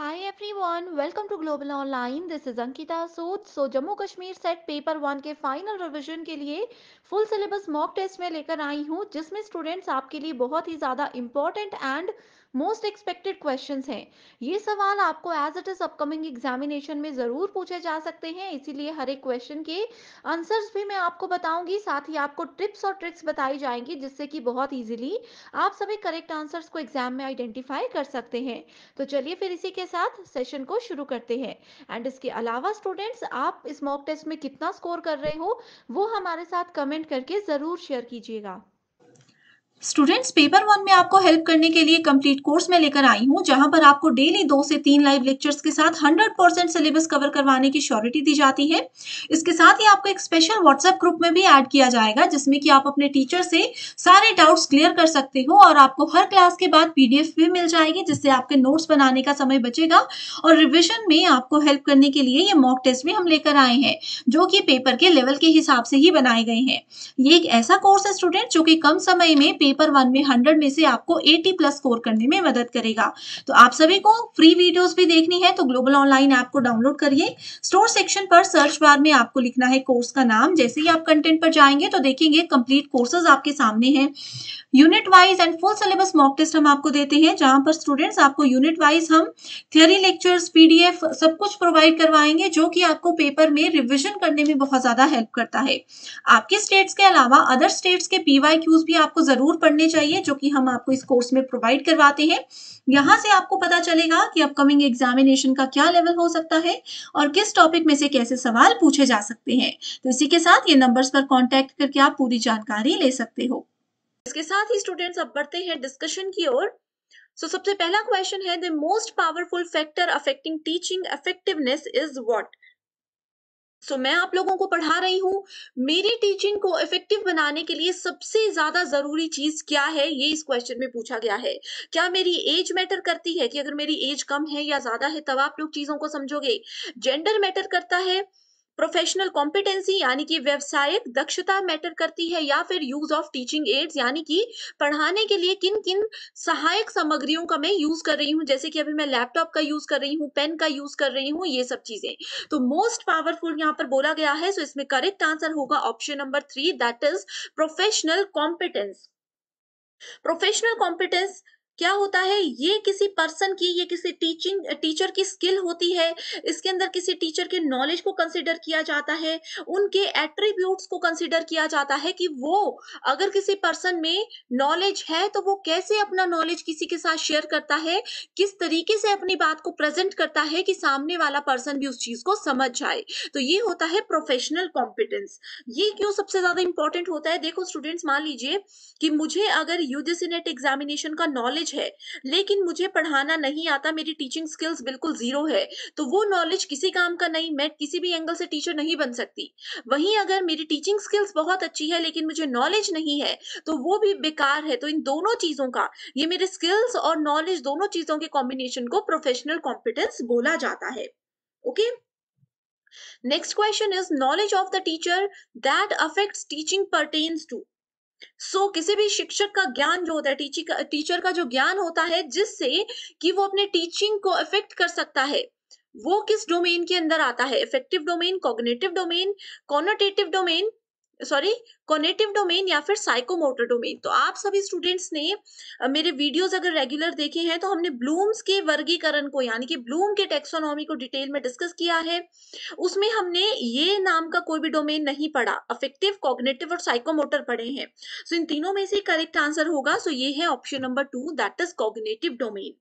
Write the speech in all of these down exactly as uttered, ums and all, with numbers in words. Hi everyone, welcome to Global Online. This is Ankita Sud. So Jammu Kashmir SET paper one के final revision के लिए full syllabus mock test में लेकर आई हूँ, जिसमें स्टूडेंट्स आपके लिए बहुत ही ज़्यादा important and most expected questions हैं। ये सवाल आपको as it is upcoming examination में ज़रूर पूछे जा सकते हैं, इसीलिए हर एक क्वेश्चन के आंसर्स भी मैं आपको बताऊंगी, साथ ही आपको टिप्स और ट्रिक्स बताई जाएंगी, जिससे कि बहुत ईजिली आप सभी करेक्ट आंसर्स को एग्जाम में आइडेंटिफाई कर सकते हैं। तो चलिए फिर इसी के साथ सेशन को शुरू करते हैं। एंड इसके अलावा स्टूडेंट्स, आप इस मॉक टेस्ट में कितना स्कोर कर रहे हो वो हमारे साथ कमेंट करके ज़रूर शेयर कीजिएगा। स्टूडेंट्स, पेपर वन में आपको हेल्प करने के लिए कंप्लीट कोर्स में लेकर आई हूँ, जहाँ पर आपको डेली दो से तीन लाइव लेक्चर्स के साथ हंड्रेड परसेंट सिलेबस कवर करवाने की श्योरिटी दी जाती है। इसके साथ ही आपको एक स्पेशल व्हाट्सएप ग्रुप में भी ऐड किया जाएगा, जिसमें कि आप अपने टीचर से सारे डाउट्स क्लियर कर सकते हो और आपको हर क्लास के बाद पीडीएफ भी मिल जाएगी, जिससे आपके नोट्स बनाने का समय बचेगा। और रिविजन में आपको हेल्प करने के लिए ये मॉक टेस्ट भी हम लेकर आए हैं, जो कि पेपर के लेवल के हिसाब से ही बनाए गए हैं। ये एक ऐसा कोर्स है स्टूडेंट जो कि कम समय में पेपर वन में हंड्रेड में से आपको एटी प्लस स्कोर करने में मदद करेगा। तो आप सभी को फ्री वीडियोस भी देखनी है तो ग्लोबल ऑनलाइन ऐप को डाउनलोड करिए। स्टोर सेक्शन पर सर्च बार में आपको लिखना है कोर्स का नाम। जैसे ही आप कंटेंट पर जाएंगे तो देखेंगे कंप्लीट कोर्सेज आपके सामने हैं। Unit wise and full syllabus mock test हम आपको देते हैं, जहां पर स्टूडेंट्स आपको यूनिट वाइज हम थियरी लेक्चर्स, पीडीएफ सब कुछ प्रोवाइड करवाएंगे, जो कि आपको पेपर में रिवीजन करने में बहुत ज्यादा हेल्प करता है। आपके स्टेट्स के अलावा अदर स्टेट्स के पीवाईक्यूज भी आपको जरूर पढ़ने चाहिए, जो कि हम आपको इस कोर्स में प्रोवाइड करवाते हैं। यहाँ से आपको पता चलेगा कि अपकमिंग एग्जामिनेशन का क्या लेवल हो सकता है और किस टॉपिक में से कैसे सवाल पूछे जा सकते हैं। तो इसी के साथ ये नंबर्स पर कॉन्टैक्ट करके आप पूरी जानकारी ले सकते हो। इसके साथ ही स्टूडेंट्स, अब बढ़ते हैं डिस्कशन की ओर। सो so, सबसे पहला क्वेश्चन है, the most powerful factor affecting teaching effectiveness is what? So so, मैं आप लोगों को पढ़ा रही हूँ, मेरी टीचिंग को इफेक्टिव बनाने के लिए सबसे ज्यादा जरूरी चीज क्या है, ये इस क्वेश्चन में पूछा गया है। क्या मेरी एज मैटर करती है, कि अगर मेरी एज कम है या ज्यादा है तब आप लोग चीजों को समझोगे। जेंडर मैटर करता है। प्रोफेशनल कॉम्पिटेंसी यानी कि व्यवसायिक दक्षता मैटर करती है, या फिर यूज ऑफ टीचिंग एड्स यानी कि पढ़ाने के लिए किन किन सहायक सामग्रियों का मैं यूज कर रही हूँ, जैसे कि अभी मैं लैपटॉप का यूज कर रही हूँ, पेन का यूज कर रही हूँ, ये सब चीजें। तो मोस्ट पावरफुल यहाँ पर बोला गया है, सो इसमें करेक्ट आंसर होगा option number three, that is professional competence. Professional competence क्या होता है? ये किसी पर्सन की, ये किसी टीचिंग टीचर की स्किल होती है। इसके अंदर किसी टीचर के नॉलेज को कंसिडर किया जाता है, उनके एट्रीब्यूट्स को कंसिडर किया जाता है कि वो, अगर किसी पर्सन में नॉलेज है तो वो कैसे अपना नॉलेज किसी के साथ शेयर करता है, किस तरीके से अपनी बात को प्रेजेंट करता है कि सामने वाला पर्सन भी उस चीज को समझ जाए। तो ये होता है प्रोफेशनल कॉम्पिटेंस। ये क्यों सबसे ज्यादा इंपॉर्टेंट होता है? देखो स्टूडेंट्स, मान लीजिए कि मुझे अगर यूजीसी नेट एग्जामिनेशन का नॉलेज है, लेकिन मुझे पढ़ाना नहीं आता, मेरी टीचिंग स्किल्स बिल्कुल जीरो है, तो वो नॉलेज किसी काम का नहीं, मैं किसी भी एंगल से टीचर नहीं बन सकती। वहीं अगर मेरी टीचिंग स्किल्स बहुत अच्छी है लेकिन मुझे नॉलेज नहीं है, तो वो भी बेकार है। तो इन दोनों चीजों का, ये मेरे स्किल्स और नॉलेज दोनों चीजों के कॉम्बिनेशन को प्रोफेशनल कॉम्पिटेंस बोला जाता है। Okay okay? Next question is, knowledge of the teacher that affects teaching pertains to. So so, किसी भी शिक्षक का ज्ञान जो होता है, टीचर टीचर का जो ज्ञान होता है, जिससे कि वो अपने टीचिंग को अफेक्ट कर सकता है, वो किस डोमेन के अंदर आता है? Affective domain, cognitive domain, conative domain, sorry cognitive domain, या फिर साइकोमोटर डोमेन। तो आप सभी स्टूडेंट्स ने मेरे वीडियोस अगर रेगुलर देखे हैं तो हमने ब्लूम्स के वर्गीकरण को, यानी कि ब्लूम के टैक्सोनॉमी को डिटेल में डिस्कस किया है। उसमें हमने ये नाम का कोई भी डोमेन नहीं पढ़ा, अफेक्टिव, कॉग्निटिव और साइकोमोटर पढ़े हैं। सो इन तीनों में से करेक्ट आंसर होगा, सो ये है option number two, that is cognitive domain.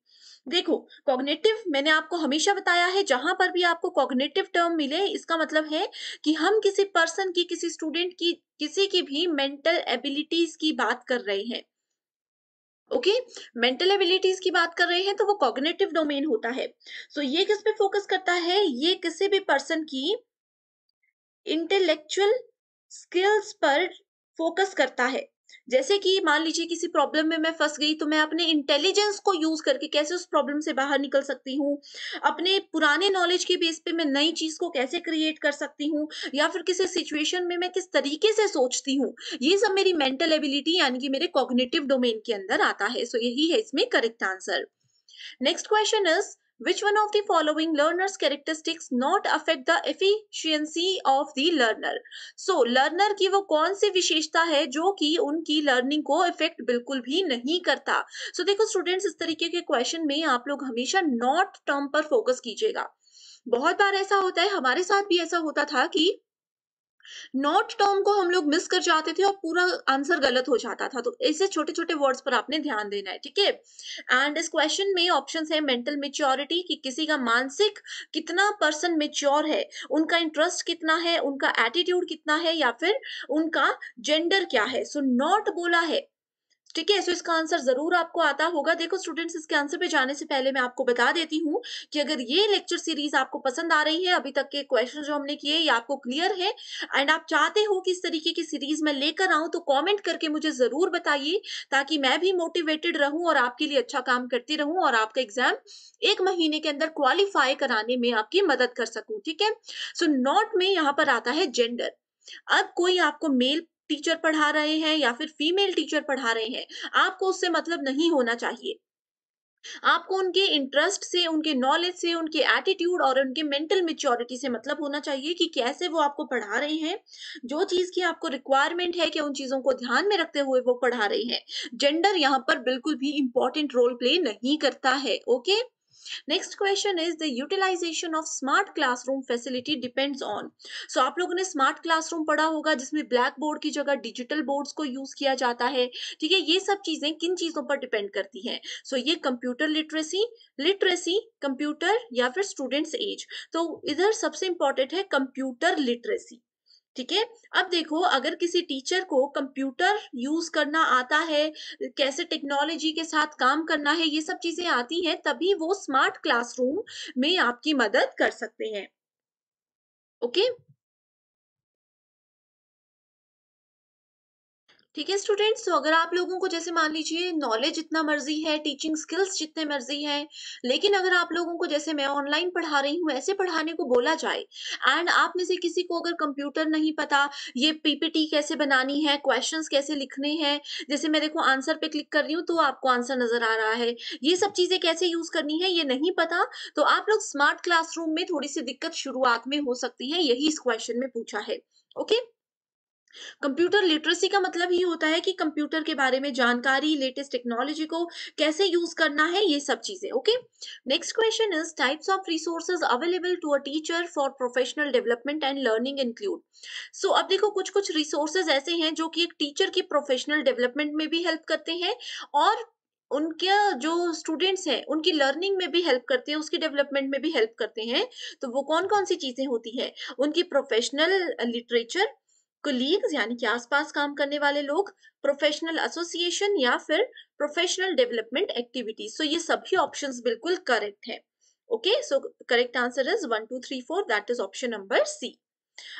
देखो कॉग्निटिव, मैंने आपको हमेशा बताया है, जहां पर भी आपको कॉग्निटिव टर्म मिले, इसका मतलब है कि हम किसी पर्सन की, किसी स्टूडेंट की, किसी की भी मेंटल एबिलिटीज की बात कर रहे हैं। ओके, मेंटल एबिलिटीज की बात कर रहे हैं तो वो कॉग्निटिव डोमेन होता है। सो so, ये किस पे फोकस करता है? ये किसी भी पर्सन की इंटेलेक्चुअल स्किल्स पर फोकस करता है। जैसे कि मान लीजिए किसी प्रॉब्लम में मैं फंस गई, तो मैं अपने इंटेलिजेंस को यूज करके कैसे उस प्रॉब्लम से बाहर निकल सकती हूँ, अपने पुराने नॉलेज के बेस पे मैं नई चीज को कैसे क्रिएट कर सकती हूँ, या फिर किसी सिचुएशन में मैं किस तरीके से सोचती हूँ, ये सब मेरी मेंटल एबिलिटी यानी कि मेरे कॉग्निटिव डोमेन के अंदर आता है। सो यही है इसमें correct answer. Next question is, Which one of the following learner's characteristics not affect the efficiency of the learner? So learner की वो कौन सी विशेषता है जो कि उनकी लर्निंग को इफेक्ट बिल्कुल भी नहीं करता। सो so, देखो स्टूडेंट्स, इस तरीके के क्वेश्चन में आप लोग हमेशा नॉट टर्म पर फोकस कीजिएगा। बहुत बार ऐसा होता है, हमारे साथ भी ऐसा होता था कि नॉट टर्म को हम लोग मिस कर जाते थे और पूरा आंसर गलत हो जाता था। तो ऐसे छोटे छोटे वर्ड्स पर आपने ध्यान देना है, ठीक है। एंड इस क्वेश्चन में ऑप्शंस है मेंटल मेच्योरिटी, कि किसी का मानसिक कितना पर्सन मेच्योर है, उनका इंटरेस्ट कितना है, उनका एटीट्यूड कितना है, या फिर उनका जेंडर क्या है। सो नॉट बोला है, ठीक है। सो इसका आंसर जरूर आपको आता होगा। देखो स्टूडेंट्स, इसके आंसर पे जाने से पहले मैं आपको बता देती हूँ कि अगर ये लेक्चर सीरीज आपको पसंद आ रही है, अभी तक के क्वेश्चन जो हमने किए ये आपको क्लियर है, एंड आप चाहते हो कि इस तरीके की सीरीज मैं लेकर आऊं, तो कमेंट करके मुझे जरूर बताइए ताकि मैं भी मोटिवेटेड रहूं और आपके लिए अच्छा काम करती रहूं और आपका एग्जाम एक महीने के अंदर क्वालिफाई कराने में आपकी मदद कर सकूं, ठीक है। सो नॉट में यहाँ पर आता है जेंडर। अब कोई आपको मेल टीचर पढ़ा रहे हैं या फिर फीमेल टीचर पढ़ा रहे हैं, आपको उससे मतलब नहीं होना चाहिए। आपको उनके इंटरेस्ट से, उनके नॉलेज से, उनके एटीट्यूड और उनके मेंटल मेच्योरिटी से मतलब होना चाहिए कि कैसे वो आपको पढ़ा रहे हैं, जो चीज की आपको रिक्वायरमेंट है कि उन चीजों को ध्यान में रखते हुए वो पढ़ा रहे हैं। जेंडर यहाँ पर बिल्कुल भी इंपॉर्टेंट रोल प्ले नहीं करता है, okay. Next question is the utilization of smart classroom facility depends on. So आप लोगों ने स्मार्ट क्लासरूम पढ़ा होगा, जिसमें ब्लैक बोर्ड की जगह डिजिटल बोर्ड्स को यूज किया जाता है, ठीक है। ये सब चीजें किन चीजों पर डिपेंड करती हैं? सो so, ये कंप्यूटर लिटरेसी लिटरेसी कंप्यूटर या फिर स्टूडेंट्स एज। तो इधर सबसे इंपॉर्टेंट है कंप्यूटर लिटरेसी, ठीक है। अब देखो, अगर किसी टीचर को कंप्यूटर यूज करना आता है, कैसे टेक्नोलॉजी के साथ काम करना है, ये सब चीजें आती हैं, तभी वो स्मार्ट क्लासरूम में आपकी मदद कर सकते हैं, ओके, ठीक है स्टूडेंट्स। तो अगर आप लोगों को, जैसे मान लीजिए, नॉलेज जितना मर्जी है, टीचिंग स्किल्स जितने मर्जी है, लेकिन अगर आप लोगों को, जैसे मैं ऑनलाइन पढ़ा रही हूँ, ऐसे पढ़ाने को बोला जाए, एंड आप में से किसी को अगर कंप्यूटर नहीं पता, ये पीपीटी कैसे बनानी है, क्वेश्चंस कैसे लिखने हैं, जैसे मैं देखो आंसर पे क्लिक कर रही हूँ तो आपको आंसर नजर आ रहा है, ये सब चीजें कैसे यूज करनी है ये नहीं पता, तो आप लोग स्मार्ट क्लासरूम में थोड़ी सी दिक्कत शुरुआत में हो सकती है। यही इस क्वेश्चन में पूछा है, ओके। कंप्यूटर लिटरेसी का मतलब ये होता है कि कंप्यूटर के बारे में जानकारी, लेटेस्ट टेक्नोलॉजी को कैसे यूज करना है, ये सब चीजें, okay. Next question is types of resources available to a teacher for professional development and learning include. So अब देखो, कुछ कुछ रिसोर्सेज ऐसे हैं जो कि एक टीचर की प्रोफेशनल डेवलपमेंट में भी हेल्प करते हैं और उनके जो स्टूडेंट्स हैं उनकी लर्निंग में भी हेल्प करते हैं, उसकी डेवलपमेंट में भी हेल्प करते हैं। तो वो कौन कौन सी चीजें होती है? उनकी प्रोफेशनल लिटरेचर, कोलीग्स यानी कि आसपास काम करने वाले लोग, प्रोफेशनल एसोसिएशन या फिर प्रोफेशनल डेवलपमेंट एक्टिविटीज। सो ये सभी ऑप्शंस बिल्कुल करेक्ट है, okay. So correct answer is one two three four that is option number C.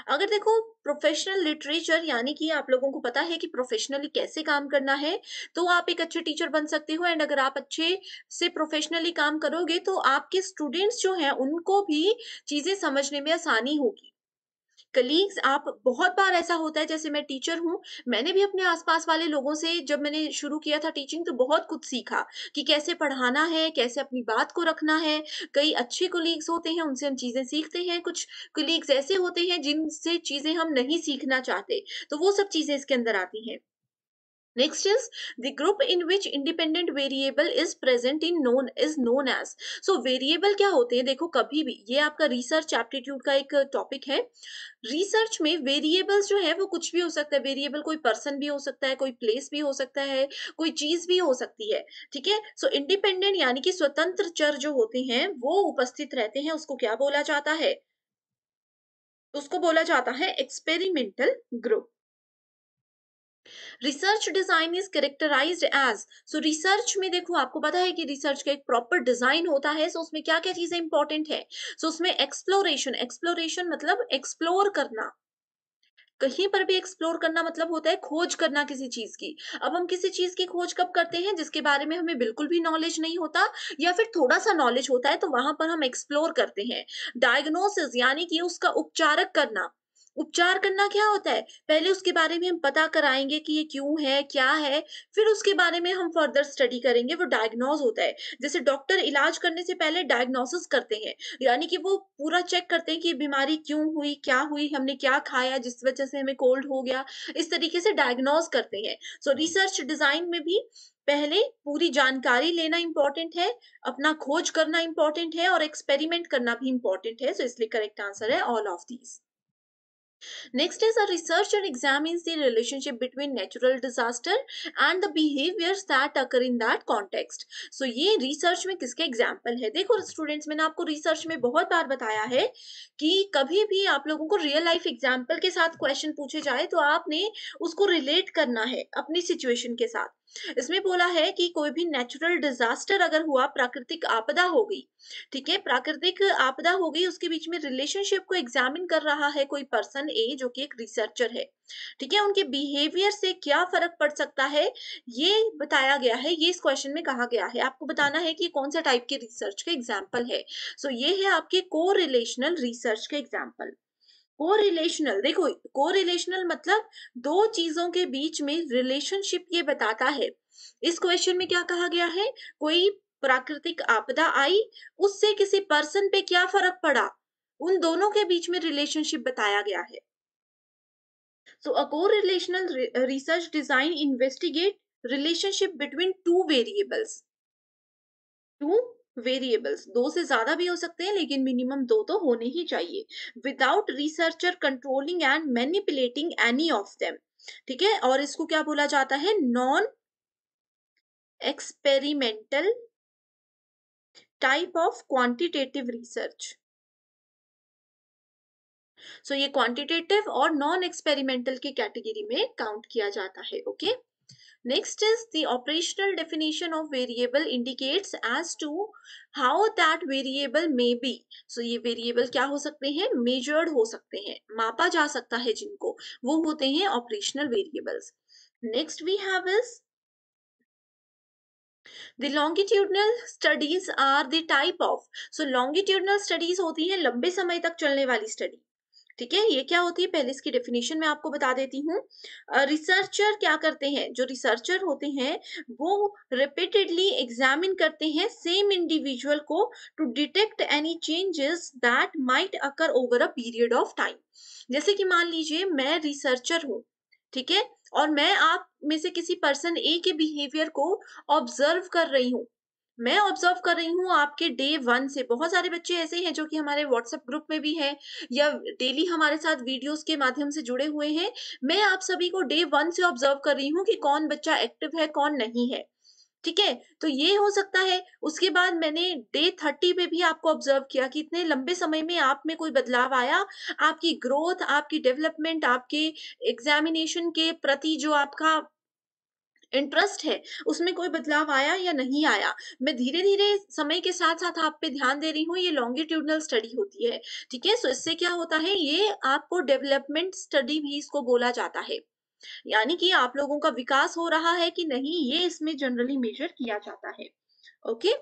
अगर देखो प्रोफेशनल लिटरेचर यानी कि आप लोगों को पता है कि प्रोफेशनली कैसे काम करना है, तो आप एक अच्छे टीचर बन सकते हो, एंड अगर आप अच्छे से प्रोफेशनली काम करोगे तो आपके स्टूडेंट्स जो हैं उनको भी चीजें समझने में आसानी होगी। कलीग्स, आप बहुत बार ऐसा होता है, जैसे मैं टीचर हूँ, मैंने भी अपने आसपास वाले लोगों से जब मैंने शुरू किया था टीचिंग तो बहुत कुछ सीखा कि कैसे पढ़ाना है, कैसे अपनी बात को रखना है। कई अच्छे कलीग्स होते हैं, उनसे हम चीजें सीखते हैं। कुछ कलीग्स ऐसे होते हैं जिनसे चीजें हम नहीं सीखना चाहते, तो वो सब चीजें इसके अंदर आती हैं। Next is the group in which independent variable is present in known is known as. So variable क्या होते हैं? देखो, कभी भी ये आपका research aptitude का एक topic है। Research में variables जो है वो कुछ भी हो सकता है। Variable कोई person भी हो सकता है, कोई place भी हो सकता है, कोई चीज भी हो सकती है, ठीक है। So independent यानी कि स्वतंत्र चर जो होते हैं वो उपस्थित रहते हैं, उसको क्या बोला जाता है? उसको बोला जाता है experimental group. Research design is characterized as. So research में देखो, आपको पता है कि रिसर्च का एक प्रॉपर डिजाइन होता है। सो so उसमें क्या क्या चीजें इंपॉर्टेंट है? सो so उसमें एक्सप्लोरेशन, एक्सप्लोरेशन मतलब एक्सप्लोर करना, कहीं पर भी एक्सप्लोर करना मतलब होता है खोज करना किसी चीज की। अब हम किसी चीज की खोज कब करते हैं? जिसके बारे में हमें बिल्कुल भी नॉलेज नहीं होता या फिर थोड़ा सा नॉलेज होता है, तो वहां पर हम एक्सप्लोर करते हैं। डायग्नोसिस यानी कि उसका उपचारक करना, उपचार करना क्या होता है, पहले उसके बारे में हम पता कराएंगे कि ये क्यों है क्या है, फिर उसके बारे में हम फर्दर स्टडी करेंगे, वो डायग्नोज होता है। जैसे डॉक्टर इलाज करने से पहले डायग्नोसिस करते हैं, यानी कि वो पूरा चेक करते हैं कि बीमारी क्यों हुई, क्या हुई, हमने क्या खाया जिस वजह से हमें कोल्ड हो गया, इस तरीके से डायग्नोज करते हैं। सो रिसर्च डिजाइन में भी पहले पूरी जानकारी लेना इंपॉर्टेंट है, अपना खोज करना इंपॉर्टेंट है और एक्सपेरिमेंट करना भी इंपॉर्टेंट है। सो इसलिए करेक्ट आंसर है all of these. Next is a researcher examines the relationship between natural disaster and the behaviors that occur in that context. So ये research में किसके example है? देखो students, मैंने आपको research में बहुत बार बताया है कि कभी भी आप लोगों को real life example के साथ question पूछे जाए तो आपने उसको relate करना है अपनी situation के साथ। इसमें बोला है कि कोई भी नेचुरल डिजास्टर अगर हुआ, प्राकृतिक आपदा हो गई, ठीक है, प्राकृतिक आपदा हो गई, उसके बीच में रिलेशनशिप को एग्जामिन कर रहा है कोई पर्सन ए जो कि एक रिसर्चर है, ठीक है, उनके बिहेवियर से क्या फर्क पड़ सकता है ये बताया गया है, ये इस क्वेश्चन में कहा गया है। आपको बताना है कि कौन सा टाइप के रिसर्च का एग्जाम्पल है। सो ये है आपके को रिलेशनल रिसर्च के एग्जाम्पल। कोरिलेशनल, देखो कोरिलेशनल मतलब दो चीजों के बीच में रिलेशनशिप ये बताता है। इस क्वेश्चन में क्या कहा गया है, कोई प्राकृतिक आपदा आई, उससे किसी पर्सन पे क्या फर्क पड़ा, उन दोनों के बीच में रिलेशनशिप बताया गया है। So a correlational research design investigate relationship between two variables. Two variables, दो से ज्यादा भी हो सकते हैं लेकिन मिनिमम दो तो होने ही चाहिए। Without researcher controlling and manipulating any of them, ठीक है, और इसको क्या बोला जाता है, non experimental type of quantitative research. So ये क्वांटिटेटिव और नॉन एक्सपेरिमेंटल की कैटेगरी में काउंट किया जाता है। Okay okay? Next is the operational definition of variable indicates as to how that variable may be. So ये variable क्या हो सकते हैं, measured हो सकते हैं, मापा जा सकता है जिनको, वो होते हैं operational variables. Next we have is the longitudinal studies are the type of. So longitudinal studies होती हैं लंबे समय तक चलने वाली study, ठीक है। ये क्या होती है, पहले इसकी डेफिनेशन मैं आपको बता देती हूँ। रिसर्चर क्या करते हैं, जो रिसर्चर होते हैं वो रिपीटेडली एग्जामिन करते हैं सेम इंडिविजुअल को to detect any changes that might occur over a period of time. जैसे कि मान लीजिए मैं रिसर्चर हूँ, ठीक है, और मैं आप में से किसी पर्सन ए के बिहेवियर को ऑब्जर्व कर रही हूँ, मैं ऑब्जर्व कर रही हूँ आपके डे वन से। बहुत सारे बच्चे ऐसे हैं जो कि हमारे व्हाट्सएप ग्रुप में भी हैं या डेली हमारे साथ वीडियोस के माध्यम से जुड़े हुए हैं। मैं आप सभी को डे वन से ऑब्जर्व कर रही हूँ कि कौन बच्चा एक्टिव है कौन नहीं है, ठीक है, तो ये हो सकता है। उसके बाद मैंने डे थर्टी पे भी आपको ऑब्जर्व किया कि इतने लंबे समय में आप में कोई बदलाव आया, आपकी ग्रोथ, आपकी डेवलपमेंट, आपके एग्जामिनेशन के प्रति जो आपका इंटरेस्ट है उसमें कोई बदलाव आया या नहीं आया। मैं धीरे धीरे समय के साथ साथ आप पे ध्यान दे रही हूँ, ये लॉन्गिट्यूडनल स्टडी होती है, ठीक है। सो इससे क्या होता है, ये आपको डेवलपमेंट स्टडी भी इसको बोला जाता है, यानी कि आप लोगों का विकास हो रहा है कि नहीं, ये इसमें जनरली मेजर किया जाता है। Okay,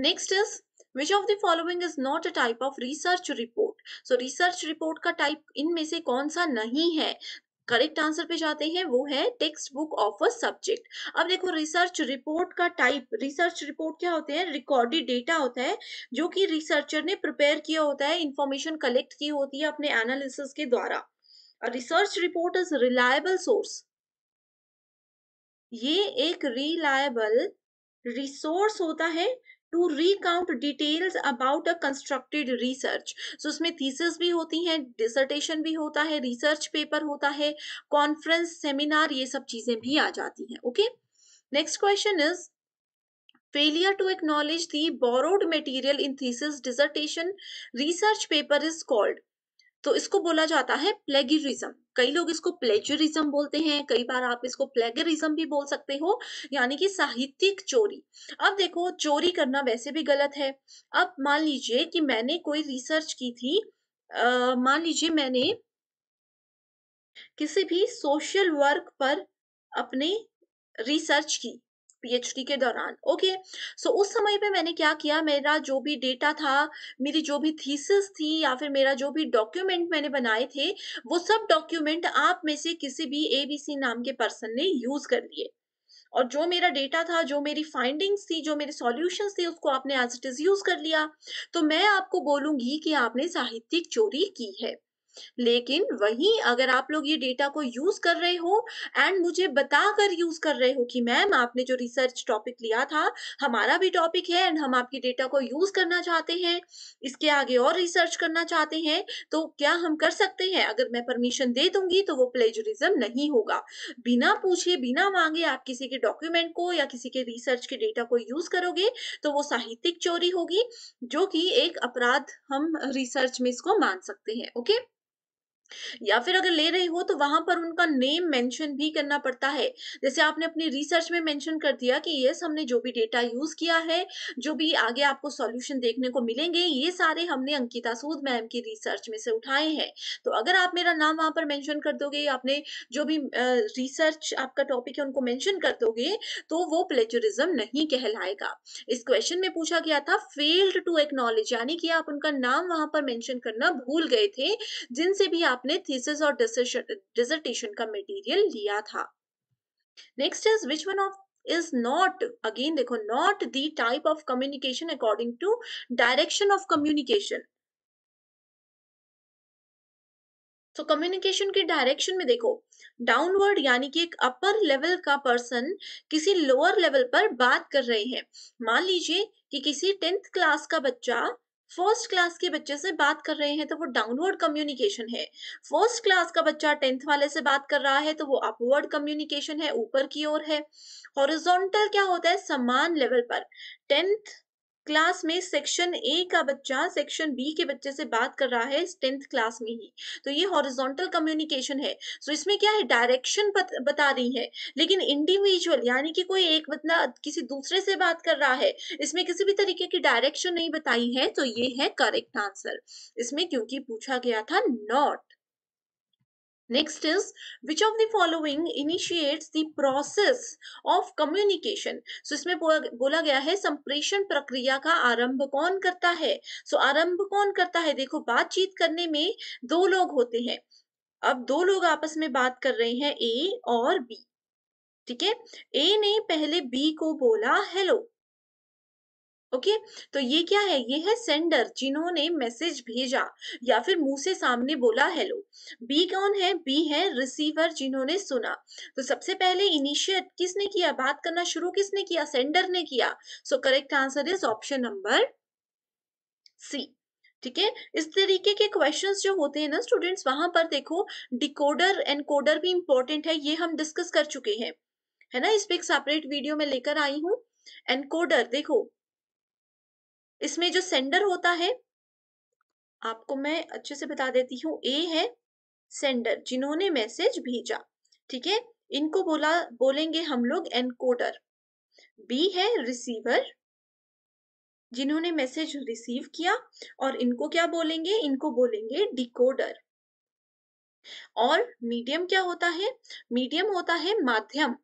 next is Which of the following is not a type of research report? So research report का टाइप इनमें से कौन सा नहीं है? करेक्ट आंसर पे जाते हैं, वो है textbook of a subject. अब देखो रिसर्च रिपोर्ट का टाइप, रिसर्च रिपोर्ट क्या होते हैं, रिकॉर्डेड डेटा होता है जो कि रिसर्चर ने प्रिपेयर किया होता है, इंफॉर्मेशन कलेक्ट की होती है अपने एनालिसिस के द्वारा। Research report is reliable source, ये एक रिलायबल रिसोर्स होता है to recount details about a constructed research. So उसमें थीसिस भी होती हैं, डिसर्टेशन भी होता है, रिसर्च पेपर होता है, कॉन्फ्रेंस, सेमिनार, ये सब चीजें भी आ जाती हैं। Okay, next question is failure to acknowledge the borrowed material in thesis, dissertation, research paper is called. तो इसको बोला जाता है प्लेगियरिज्म। कई लोग इसको प्लेजरिज्म बोलते हैं, कई बार आप इसको प्लेगरिज्म भी बोल सकते हो, यानी कि साहित्यिक चोरी। अब देखो चोरी करना वैसे भी गलत है। अब मान लीजिए कि मैंने कोई रिसर्च की थी, अः मान लीजिए मैंने किसी भी सोशल वर्क पर अपने रिसर्च की, पीएचडी के दौरान। Okay okay? सो so, उस समय पे मैंने क्या किया, मेरा जो भी डेटा था, मेरी जो भी थीसिस थी या फिर मेरा जो भी डॉक्यूमेंट मैंने बनाए थे, वो सब डॉक्यूमेंट आप में से किसी भी एबीसी नाम के पर्सन ने यूज कर लिए, और जो मेरा डेटा था, जो मेरी फाइंडिंग्स थी, जो मेरे सॉल्यूशंस थे, उसको आपने एज इट इज यूज कर लिया। तो मैं आपको बोलूंगी कि आपने साहित्यिक चोरी की है। लेकिन वहीं अगर आप लोग ये डेटा को यूज कर रहे हो एंड मुझे बताकर यूज कर रहे हो कि मैम आपने जो रिसर्च टॉपिक लिया था, हमारा भी टॉपिक है एंड हम आपकी डेटा को यूज करना चाहते हैं, इसके आगे और रिसर्च करना चाहते हैं, तो क्या हम कर सकते हैं? अगर मैं परमिशन दे दूंगी तो वो प्लेजरिज्म नहीं होगा। बिना पूछे बिना मांगे आप किसी के डॉक्यूमेंट को या किसी के रिसर्च के डेटा को यूज करोगे तो वो साहित्यिक चोरी होगी, जो कि एक अपराध हम रिसर्च में इसको मान सकते हैं। ओके, या फिर अगर ले रहे हो तो वहां पर उनका नेम मेंशन भी करना पड़ता है। जैसे आपने अपनी रिसर्च में मेंशन कर दिया कि यस हमने जो भी डेटा यूज किया है, जो भी आगे आपको सॉल्यूशन देखने को मिलेंगे, ये सारे हमने अंकिता सूद मैम की रिसर्च में से उठाए हैं। तो अगर आप मेरा नाम वहां पर मेंशन कर दोगे, आपने जो भी रिसर्च आपका टॉपिक है उनको मेंशन कर दोगे, तो वो प्लेजरिज्म नहीं कहलाएगा। इस क्वेश्चन में पूछा गया था फेल्ड टू एक्नॉलेज, यानी कि आप उनका नाम वहां पर मेंशन करना भूल गए थे जिनसे भी आप ने थीसिस और डिसर्टेशन का मटेरियल लिया था। Next is which one of is not, again देखो not the type of communication according to direction of communication. तो कम्युनिकेशन के डायरेक्शन में देखो, डाउनवर्ड यानी कि एक अपर लेवल का पर्सन किसी लोअर लेवल पर बात कर रहे हैं। मान लीजिए कि किसी टेंथ क्लास का बच्चा फर्स्ट क्लास के बच्चे से बात कर रहे हैं, तो वो डाउनवर्ड कम्युनिकेशन है। फर्स्ट क्लास का बच्चा टेंथ वाले से बात कर रहा है तो वो अपवर्ड कम्युनिकेशन है, ऊपर की ओर है। हॉरिजॉन्टल क्या होता है? समान लेवल पर। टेंथ क्लास में सेक्शन ए का बच्चा सेक्शन बी के बच्चे से बात कर रहा है टेंथ क्लास में ही, तो ये हॉरिजॉन्टल कम्युनिकेशन है। सो so इसमें क्या है, डायरेक्शन बता रही है। लेकिन इंडिविजुअल यानी कि कोई एक बंदा किसी दूसरे से बात कर रहा है, इसमें किसी भी तरीके की डायरेक्शन नहीं बताई है, तो ये है करेक्ट आंसर इसमें, क्योंकि पूछा गया था not. Next is which of the following initiates the process of communication? So इसमें बोला गया है संप्रेषण प्रक्रिया का आरंभ कौन करता है? So आरंभ कौन करता है? देखो बातचीत करने में दो लोग होते हैं। अब दो लोग आपस में बात कर रहे हैं, A और B, ठीक है। A ने पहले B को बोला हेलो, ओके okay? तो ये क्या है? ये है सेंडर, जिन्होंने मैसेज भेजा या फिर मुंह से सामने बोला हेलो। बी कौन है? बी है रिसीवर, जिन्होंने सुना। तो सबसे पहले इनिशिएट किसने किया, बात करना शुरू किसने किया? सेंडर ने किया। So correct answer is option number C, ठीक है। इस तरीके के क्वेश्चंस जो होते हैं ना स्टूडेंट्स, वहां पर देखो डिकोडर एनकोडर भी इंपॉर्टेंट है, ये हम डिस्कस कर चुके हैं, है ना। इस पर एक सेपरेट वीडियो में लेकर आई हूँ। एनकोडर देखो, इसमें जो सेंडर होता है, आपको मैं अच्छे से बता देती हूँ, ए है सेंडर जिन्होंने मैसेज भेजा, ठीक है, इनको बोला बोलेंगे हम लोग एनकोडर। बी है रिसीवर जिन्होंने मैसेज रिसीव किया, और इनको क्या बोलेंगे? इनको बोलेंगे डिकोडर। और मीडियम क्या होता है? मीडियम होता है माध्यम।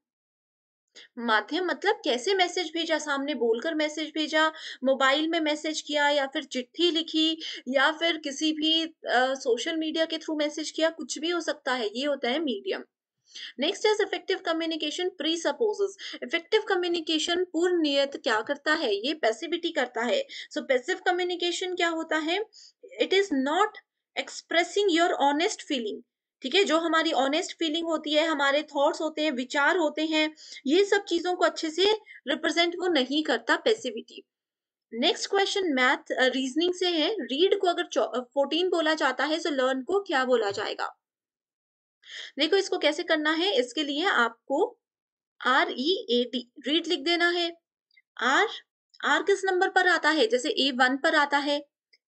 माध्यम मतलब कैसे मैसेज भेजा, सामने बोलकर मैसेज भेजा, मोबाइल में मैसेज किया, या फिर चिट्ठी लिखी, या फिर किसी भी आ, सोशल मीडिया के थ्रू मैसेज किया, कुछ भी हो सकता है, ये होता है medium. Next is effective communication presupposes. Effective communication पूर्व नियत क्या करता है? ये पैसिविटी करता है। सो पैसिव कम्युनिकेशन क्या होता है? It is not expressing your honest feeling, ठीक है। जो हमारी ऑनेस्ट फीलिंग होती है, हमारे थॉट्स होते हैं, विचार होते हैं, ये सब चीजों को अच्छे से रिप्रेजेंट वो नहीं करता, passivity. Next question math reasoning से है। रीड को अगर चौदह बोला जाता है तो लर्न को क्या बोला जाएगा? देखो इसको कैसे करना है, इसके लिए आपको R E A D read लिख देना है। आर आर किस नंबर पर आता है? जैसे ए वन पर आता है,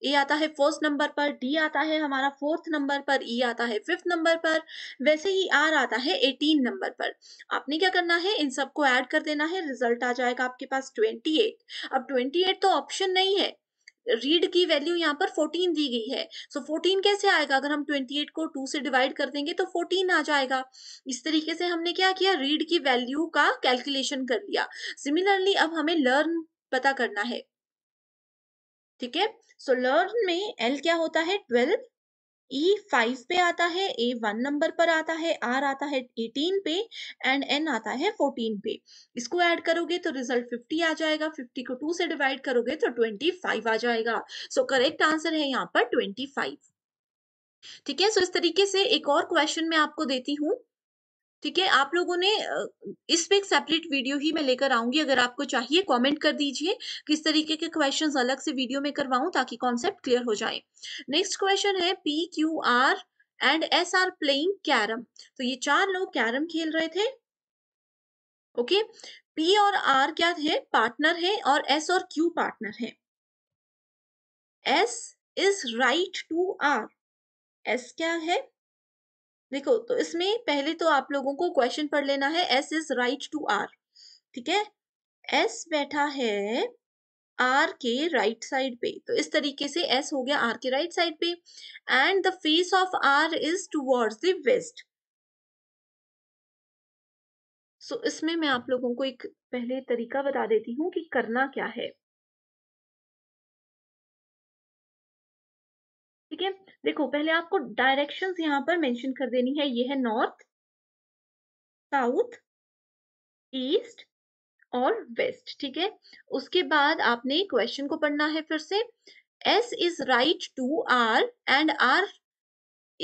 ए आता है फर्स्ट नंबर पर, डी आता है हमारा फोर्थ नंबर पर, ई आता है फिफ्थ नंबर पर, वैसे ही आर आता है एटीन नंबर पर। आपने क्या करना है, इन सबको ऐड कर देना है, रिजल्ट आ जाएगा आपके पास ट्वेंटी एट। अब ट्वेंटी एट तो ऑप्शन नहीं है, रीड की वैल्यू यहाँ पर फोर्टीन दी गई है. सो फोर्टीन कैसे आएगा? अगर हम अट्ठाईस को टू से डिवाइड कर देंगे तो फोर्टीन आ जाएगा. इस तरीके से हमने क्या किया, रीड की वैल्यू का कैलकुलेशन कर लिया. सिमिलरली अब हमें लर्न पता करना है, ठीक है. सो लर्न में एल क्या होता है, ट्वेल्व, ई फाइव पे आता है, ए वन नंबर पर आता है, आर आता है एटीन पे एंड एन आता है फोर्टीन पे. इसको ऐड करोगे तो रिजल्ट फिफ्टी आ जाएगा. फिफ्टी को टू से डिवाइड करोगे तो ट्वेंटी फाइव आ जाएगा. सो करेक्ट आंसर है यहाँ पर ट्वेंटी फाइव, ठीक है. सो इस तरीके से एक और क्वेश्चन मैं आपको देती हूँ, ठीक है. आप लोगों ने इस पे एक सेपरेट वीडियो ही मैं लेकर आऊंगी. अगर आपको चाहिए कमेंट कर दीजिए किस तरीके के क्वेश्चंस अलग से वीडियो में करवाऊं ताकि कॉन्सेप्ट क्लियर हो जाए. नेक्स्ट क्वेश्चन है P Q R and S are playing carrom. तो ये चार लोग कैरम खेल रहे थे, ओके. पी और आर क्या है, पार्टनर है, और एस और क्यू पार्टनर है. S is right to R. S क्या है, देखो तो इसमें पहले तो आप लोगों को क्वेश्चन पढ़ लेना है. S is right to R, ठीक है. एस बैठा है आर के राइट साइड पे, तो इस तरीके से एस हो गया आर के राइट साइड पे. And the face of R is towards the west. So इसमें मैं आप लोगों को एक पहले तरीका बता देती हूँ कि करना क्या है, ठीक है. देखो पहले आपको डायरेक्शंस यहाँ पर मेंशन कर देनी है. ये है नॉर्थ, साउथ, ईस्ट और वेस्ट, ठीक है. उसके बाद आपने क्वेश्चन को पढ़ना है फिर से. S is right to R and R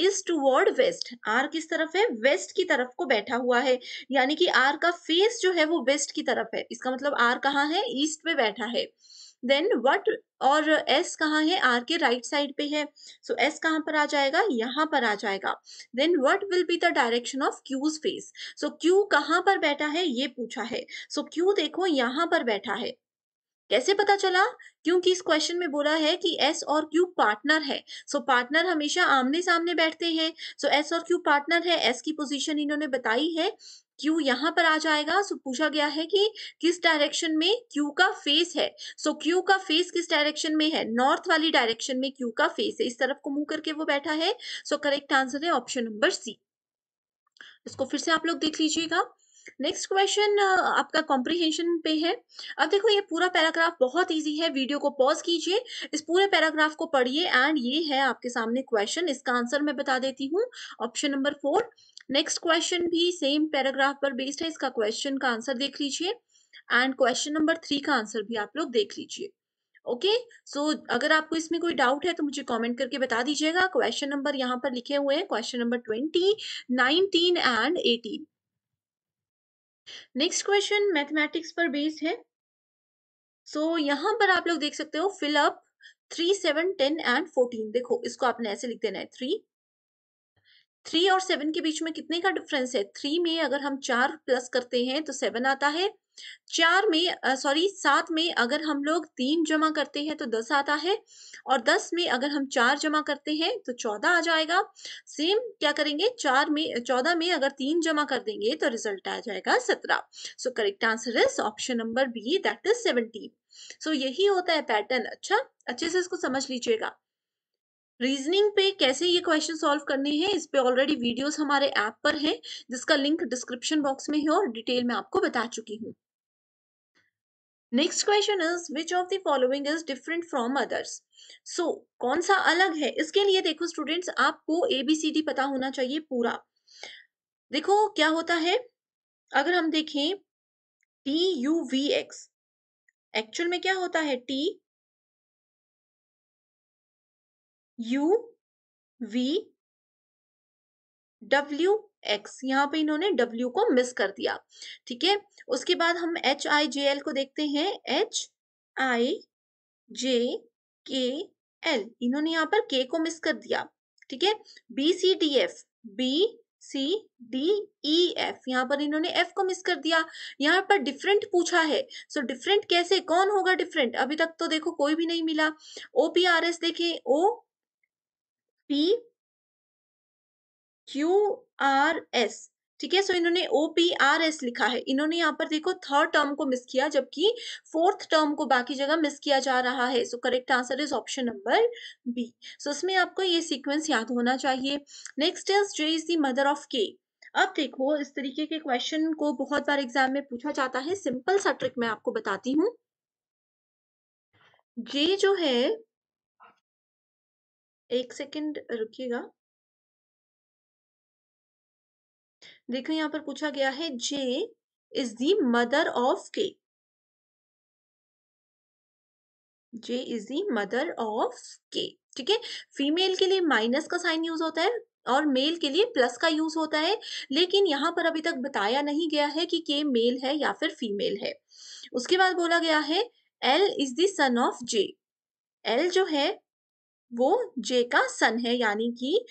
is toward west. R किस तरफ है, वेस्ट की तरफ को बैठा हुआ है, यानी कि आर का फेस जो है वो वेस्ट की तरफ है. इसका मतलब आर कहाँ है, ईस्ट पे बैठा है. देन वट और एस कहाँ है, आर के राइट साइड पे है. सो so, एस कहाँ पर आ जाएगा, यहाँ पर आ जाएगा. Then what will be the direction of Q's face. So Q कहाँ पर बैठा है ये पूछा है. सो so, क्यू देखो यहाँ पर बैठा है. कैसे पता चला, क्योंकि इस क्वेश्चन में बोला है कि एस और क्यू पार्टनर है. सो पार्टनर हमेशा आमने सामने बैठते हैं. सो एस और क्यू पार्टनर है. एस की पोजीशन इन्होंने बताई है, क्यू यहाँ पर आ जाएगा. सो पूछा गया है कि किस डायरेक्शन में क्यू का फेस है. सो क्यू का फेस किस डायरेक्शन में है, नॉर्थ वाली डायरेक्शन में क्यू का फेस है. इस तरफ को मुंह करके वो बैठा है. सो करेक्ट आंसर है ऑप्शन नंबर सी. इसको फिर से आप लोग देख लीजिएगा. नेक्स्ट क्वेश्चन आपका कॉम्प्रिहेंशन पे है. अब देखो ये पूरा पैराग्राफ बहुत इजी है. वीडियो को पॉज कीजिए, इस पूरे पैराग्राफ को पढ़िए एंड ये है आपके सामने क्वेश्चन. इसका आंसर मैं बता देती हूँ, option number four. Next question भी सेम पैराग्राफ पर बेस्ड है. इसका क्वेश्चन का आंसर देख लीजिए एंड क्वेश्चन नंबर थ्री का आंसर भी आप लोग देख लीजिए, ओके. सो अगर आपको इसमें कोई डाउट है तो मुझे कमेंट करके बता दीजिएगा. क्वेश्चन नंबर यहाँ पर लिखे हुए हैं, question number twenty, nineteen and eighteen. Next question mathematics पर बेस्ड है. सो so, यहाँ पर आप लोग देख सकते हो fill up three, seven, ten and fourteen. देखो इसको आपने ऐसे लिख देना है. थ्री थ्री और सेवन के बीच में कितने का डिफरेंस है. थ्री में अगर हम चार प्लस करते हैं तो सेवन आता है. चार में सॉरी सात में अगर हम लोग तीन जमा करते हैं तो दस आता है. और दस में अगर हम चार जमा करते हैं तो चौदह आ जाएगा. सेम क्या करेंगे, चार में चौदह में अगर तीन जमा कर देंगे तो रिजल्ट आ जाएगा सत्रह. So correct answer is option number B, that is seventeen. So यही होता है पैटर्न. अच्छा अच्छे से इसको समझ लीजिएगा. रीजनिंग पे कैसे ये क्वेश्चन सॉल्व करने हैं इस पे ऑलरेडी वीडियोस हमारे ऐप पर हैं, जिसका लिंक डिस्क्रिप्शन बॉक्स में है और डिटेल में आपको बता चुकी हूँ. Next question is which of the following is different from others. So कौन सा अलग है. इसके लिए देखो स्टूडेंट्स आपको एबीसीडी पता होना चाहिए पूरा. देखो क्या होता है, अगर हम देखें T U V X, actual में क्या होता है, T U V W X. यहाँ पे इन्होंने W को मिस कर दिया, ठीक है. उसके बाद हम H I J L को देखते हैं. H I J K L, इन्होंने यहाँ पर K को मिस कर दिया, ठीक है. B C D F, B C D E F, यहाँ पर इन्होंने F को मिस कर दिया. यहाँ पर डिफरेंट पूछा है. सो so, डिफरेंट कैसे, कौन होगा डिफरेंट, अभी तक तो देखो कोई भी नहीं मिला. O P R S देखें, O P Q R S, ठीक है। सो इन्होंने ओ पी आर एस लिखा है, इन्होंने यहाँ पर देखो थर्ड टर्म को मिस किया जबकि फोर्थ टर्म को बाकी जगह मिस किया जा रहा है। So correct answer is option number B. So इसमें आपको ये सीक्वेंस याद होना चाहिए। Next is J is the mother of K. अब देखो इस तरीके के क्वेश्चन को बहुत बार एग्जाम में पूछा जाता है। सिंपल सा ट्रिक मैं आपको बताती हूँ। जे जो है, एक सेकेंड रुकिएगा, देखो यहाँ पर पूछा गया है J is the mother of K. J is the mother of K, ठीक है। फीमेल के लिए माइनस का साइन यूज होता है और मेल के लिए प्लस का यूज होता है, लेकिन यहाँ पर अभी तक बताया नहीं गया है कि के मेल है या फिर फीमेल है। उसके बाद बोला गया है L is the son of J. L जो है वो जे का सन है, यानी कि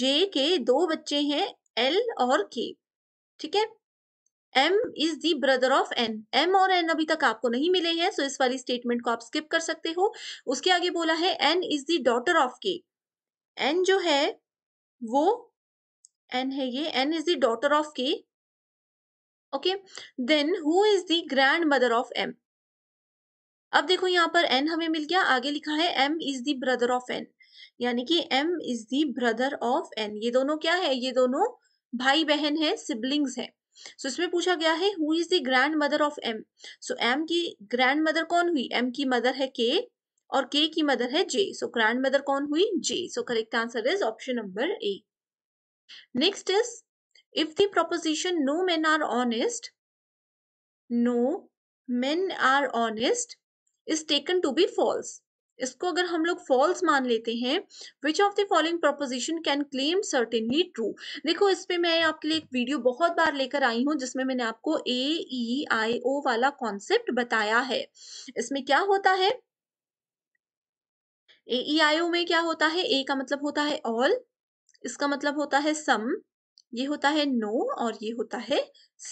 जे के दो बच्चे हैं एल और के, ठीक है। M is the brother of N. M और एन अभी तक आपको नहीं मिले हैं, सो इस वाली स्टेटमेंट को आप स्किप कर सकते हो। उसके आगे बोला है N is the daughter of K. N जो है वो एन है, ये N is the daughter of K, okay. Then who is the grandmother of M. अब देखो यहाँ पर एन हमें मिल गया, आगे लिखा है M is the brother of N, यानी कि M is the brother of N. ये दोनों क्या है, ये दोनों भाई बहन है, सिबलिंग्स है। सो इसमें पूछा गया है who is the grandmother of M. So M की ग्रैंड मदर कौन हुई, एम की मदर है के और के की मदर है जे। सो ग्रैंड मदर कौन हुई, J. So correct answer is option number A. Next is if the proposition no men are honest, no men are honest is taken to be false. इसको अगर हम लोग फॉल्स मान लेते हैं, which of the following proposition can claim certainly true. देखो इस पे मैं आपके लिए एक वीडियो बहुत बार लेकर आई हूँ जिसमें मैंने आपको ए ई आई ओ वाला कॉन्सेप्ट बताया है। इसमें क्या होता है, ए ई आई ओ में क्या होता है, ए का मतलब होता है ऑल, इसका मतलब होता है सम, ये होता है नो और ये होता है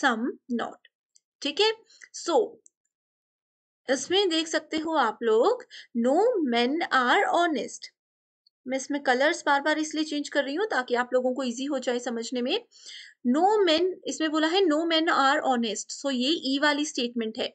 सम नॉट, ठीक है। सो इसमें देख सकते हो आप लोग नो मेन आर ऑनेस्ट। मैं इसमें कलर्स बार बार इसलिए चेंज कर रही हूँ ताकि आप लोगों को इजी हो जाए समझने में। नो मेन, इसमें बोला है no men are honest, so ये ई वाली स्टेटमेंट है।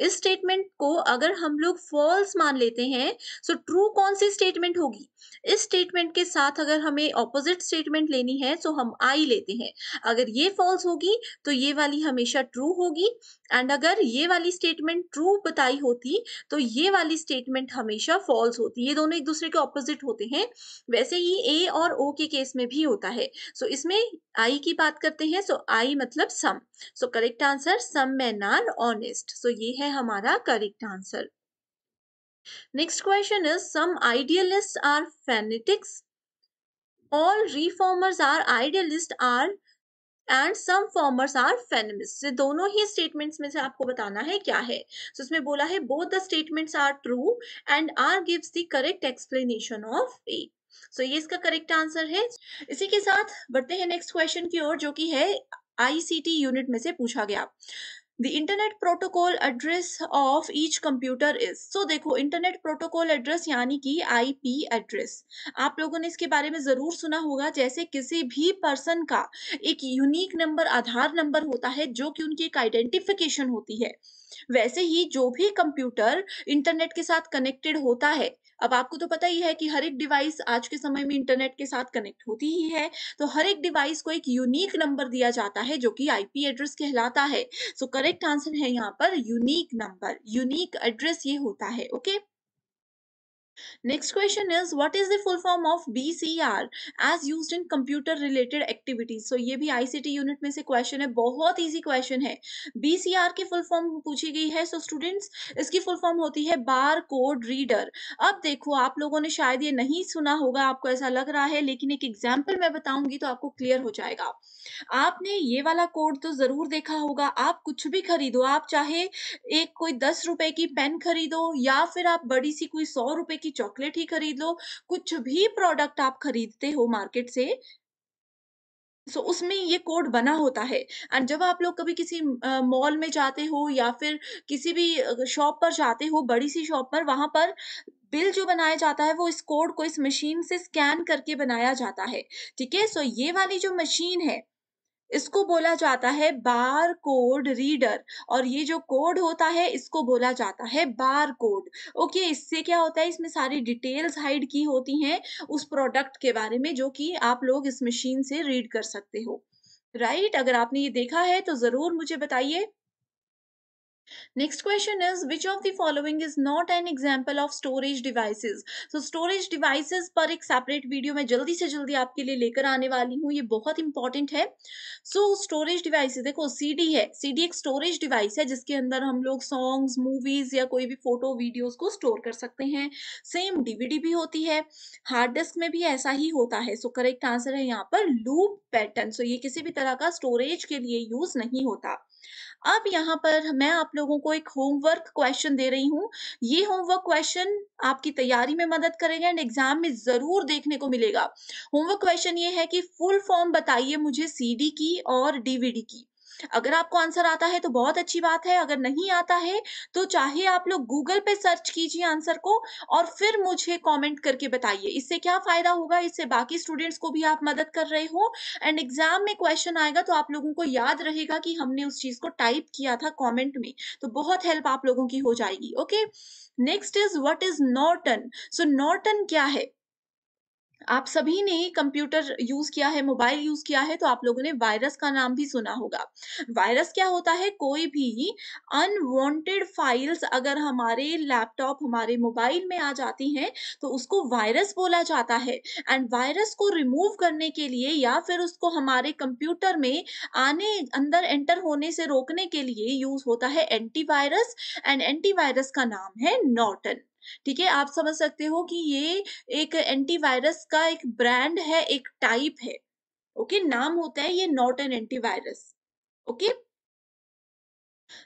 इस स्टेटमेंट को अगर हम लोग फॉल्स मान लेते हैं, सो ट्रू कौन सी स्टेटमेंट होगी। इस स्टेटमेंट के साथ अगर हमें ऑपोजिट स्टेटमेंट लेनी है सो हम आई लेते हैं। अगर ये फॉल्स होगी तो ये वाली हमेशा ट्रू होगी, एंड अगर ये वाली स्टेटमेंट ट्रू बताई होती तो ये वाली स्टेटमेंट हमेशा फॉल्स होती। ये दोनों एक दूसरे के ऑपोजिट होते हैं, वैसे ही ए और ओ के केस में भी होता है। सो इसमें आई की बात करते हैं, सो आई मतलब some. So correct answer some men are honest, so ये है हमारा correct answer. Next question is some idealist are fanatics, all reformers are idealist are and some formers are feminist. ये दोनों ही स्टेटमेंट्स में से आपको बताना है क्या है। सो इसमें बोला है both the statements are true and R gives the correct explanation of A. So ये इसका करेक्ट आंसर है। इसी के साथ बढ़ते हैं नेक्स्ट क्वेश्चन की ओर, जो कि है आईसीटी यूनिट में से पूछा गया the internet protocol address of each computer is. So देखो इंटरनेट प्रोटोकॉल एड्रेस यानी कि आईपी एड्रेस, आप लोगों ने इसके बारे में जरूर सुना होगा। जैसे किसी भी पर्सन का एक यूनिक नंबर, आधार नंबर होता है जो कि उनकी एक आइडेंटिफिकेशन होती है, वैसे ही जो भी कंप्यूटर इंटरनेट के साथ कनेक्टेड होता है, अब आपको तो पता ही है कि हर एक डिवाइस आज के समय में इंटरनेट के साथ कनेक्ट होती ही है, तो हर एक डिवाइस को एक यूनिक नंबर दिया जाता है जो कि आईपी एड्रेस कहलाता है। सो करेक्ट आंसर है यहाँ पर यूनिक नंबर, यूनिक एड्रेस ये होता है, okay. Next question is what is the full form of B C R as used in computer related activities. So ये भी आईसीटी यूनिट में से क्वेश्चन है, बहुत इजी क्वेश्चन है। बी सी आर की फुल फॉर्म पूछी गई है। सो so स्टूडेंट्स इसकी फुल फॉर्म होती है बार कोड रीडर। अब देखो आप लोगों ने शायद ये नहीं सुना होगा, आपको ऐसा लग रहा है, लेकिन एक एग्जाम्पल मैं बताऊंगी तो आपको क्लियर हो जाएगा। आपने ये वाला कोड तो जरूर देखा होगा। आप कुछ भी खरीदो, आप चाहे एक कोई दस रुपए की पेन खरीदो या फिर आप बड़ी सी कोई सौ रुपए की चॉकलेट ही खरीद लो, कुछ भी प्रोडक्ट आप खरीदते हो मार्केट से, सो so, उसमें ये कोड बना होता है। एंड जब आप लोग कभी किसी मॉल में जाते हो या फिर किसी भी शॉप पर जाते हो, बड़ी सी शॉप पर, वहां पर बिल जो बनाया जाता है वो इस कोड को इस मशीन से स्कैन करके बनाया जाता है, ठीक है। सो so, ये वाली जो मशीन है इसको बोला जाता है बार कोड रीडर, और ये जो कोड होता है इसको बोला जाता है बार कोड। ओके, इससे क्या होता है, इसमें सारी डिटेल्स हाइड की होती हैं उस प्रोडक्ट के बारे में जो कि आप लोग इस मशीन से रीड कर सकते हो, राइट right? अगर आपने ये देखा है तो जरूर मुझे बताइए। Next question is, which of the following is not an example of storage devices? So storage devices पर एक separate video मैं जल्दी से जल्दी आपके लिए लेकर आने वाली हूँ, ये बहुत important है। So storage devices, देखो C D है, C D एक storage device है जिसके अंदर हम लोग songs, movies या कोई भी फोटो वीडियोस को स्टोर कर सकते हैं। सेम D V D भी होती है, हार्ड डिस्क में भी ऐसा ही होता है। सो करेक्ट आंसर है यहाँ पर लूप पैटर्न। सो ये किसी भी तरह का स्टोरेज के लिए यूज नहीं होता। अब यहाँ पर मैं आप लोगों को एक होमवर्क क्वेश्चन दे रही हूँ, ये होमवर्क क्वेश्चन आपकी तैयारी में मदद करेगा एंड एग्जाम में जरूर देखने को मिलेगा। होमवर्क क्वेश्चन ये है कि फुल फॉर्म बताइए मुझे सीडी की और डीवीडी की। अगर आपको आंसर आता है तो बहुत अच्छी बात है, अगर नहीं आता है तो चाहे आप लोग गूगल पे सर्च कीजिए आंसर को और फिर मुझे कमेंट करके बताइए। इससे क्या फायदा होगा, इससे बाकी स्टूडेंट्स को भी आप मदद कर रहे हो एंड एग्जाम में क्वेश्चन आएगा तो आप लोगों को याद रहेगा कि हमने उस चीज को टाइप किया था कॉमेंट में, तो बहुत हेल्प आप लोगों की हो जाएगी। Okay, next is what is Norton. So Norton क्या है, आप सभी ने कंप्यूटर यूज किया है, मोबाइल यूज किया है, तो आप लोगों ने वायरस का नाम भी सुना होगा। वायरस क्या होता है, कोई भी अनवांटेड फाइल्स अगर हमारे लैपटॉप हमारे मोबाइल में आ जाती हैं तो उसको वायरस बोला जाता है। एंड वायरस को रिमूव करने के लिए या फिर उसको हमारे कंप्यूटर में आने अंदर एंटर होने से रोकने के लिए यूज होता है एंटीवायरस, एंड एंटीवायरस का नाम है नॉर्टन। ठीक है, आप समझ सकते हो कि ये एक एंटीवायरस का एक ब्रांड है, एक टाइप है। ओके, नाम होता है ये Norton antivirus. Okay,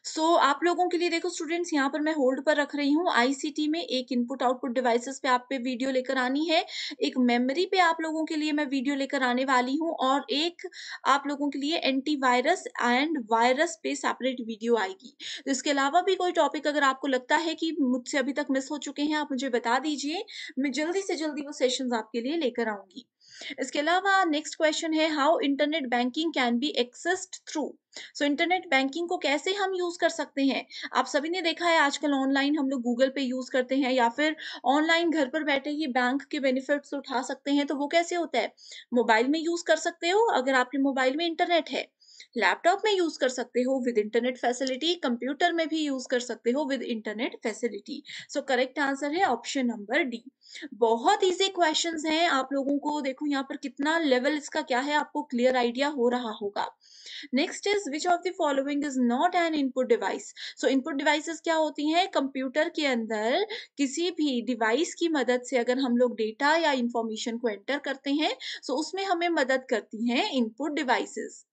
so so, आप लोगों के लिए देखो स्टूडेंट्स, यहाँ पर मैं होल्ड पर रख रही हूँ। आईसीटी में एक इनपुट आउटपुट डिवाइसेस पे आप पे वीडियो लेकर आनी है, एक मेमोरी पे आप लोगों के लिए मैं वीडियो लेकर आने वाली हूँ, और एक आप लोगों के लिए एंटीवायरस एंड वायरस पे सेपरेट वीडियो आएगी। तो इसके अलावा भी कोई टॉपिक अगर आपको लगता है कि मुझसे अभी तक मिस हो चुके हैं आप मुझे बता दीजिए, मैं जल्दी से जल्दी वो सेशंस आपके लिए लेकर आऊंगी। इसके अलावा नेक्स्ट क्वेश्चन है how internet banking can be accessed through. So internet banking को कैसे हम यूज कर सकते हैं, आप सभी ने देखा है आजकल ऑनलाइन हम लोग गूगल पे यूज करते हैं या फिर ऑनलाइन घर पर बैठे ही बैंक के बेनिफिट्स उठा सकते हैं। तो वो कैसे होता है, मोबाइल में यूज कर सकते हो अगर आपके मोबाइल में इंटरनेट है, लैपटॉप में यूज कर सकते हो विद इंटरनेट फैसिलिटी, कंप्यूटर में भी यूज कर सकते हो with internet facility. So correct answer है ऑप्शन नंबर डी। बहुत इजी क्वेश्चंस हैं आप लोगों को, देखो यहाँ पर कितना लेवल इसका क्या है आपको क्लियर आइडिया हो रहा होगा। Next is which of the following is not an input device. So input devices क्या होती हैं, कंप्यूटर के अंदर किसी भी डिवाइस की मदद से अगर हम लोग डेटा या इंफॉर्मेशन को एंटर करते हैं सो उसमें हमें मदद करती हैं इनपुट डिवाइसेस।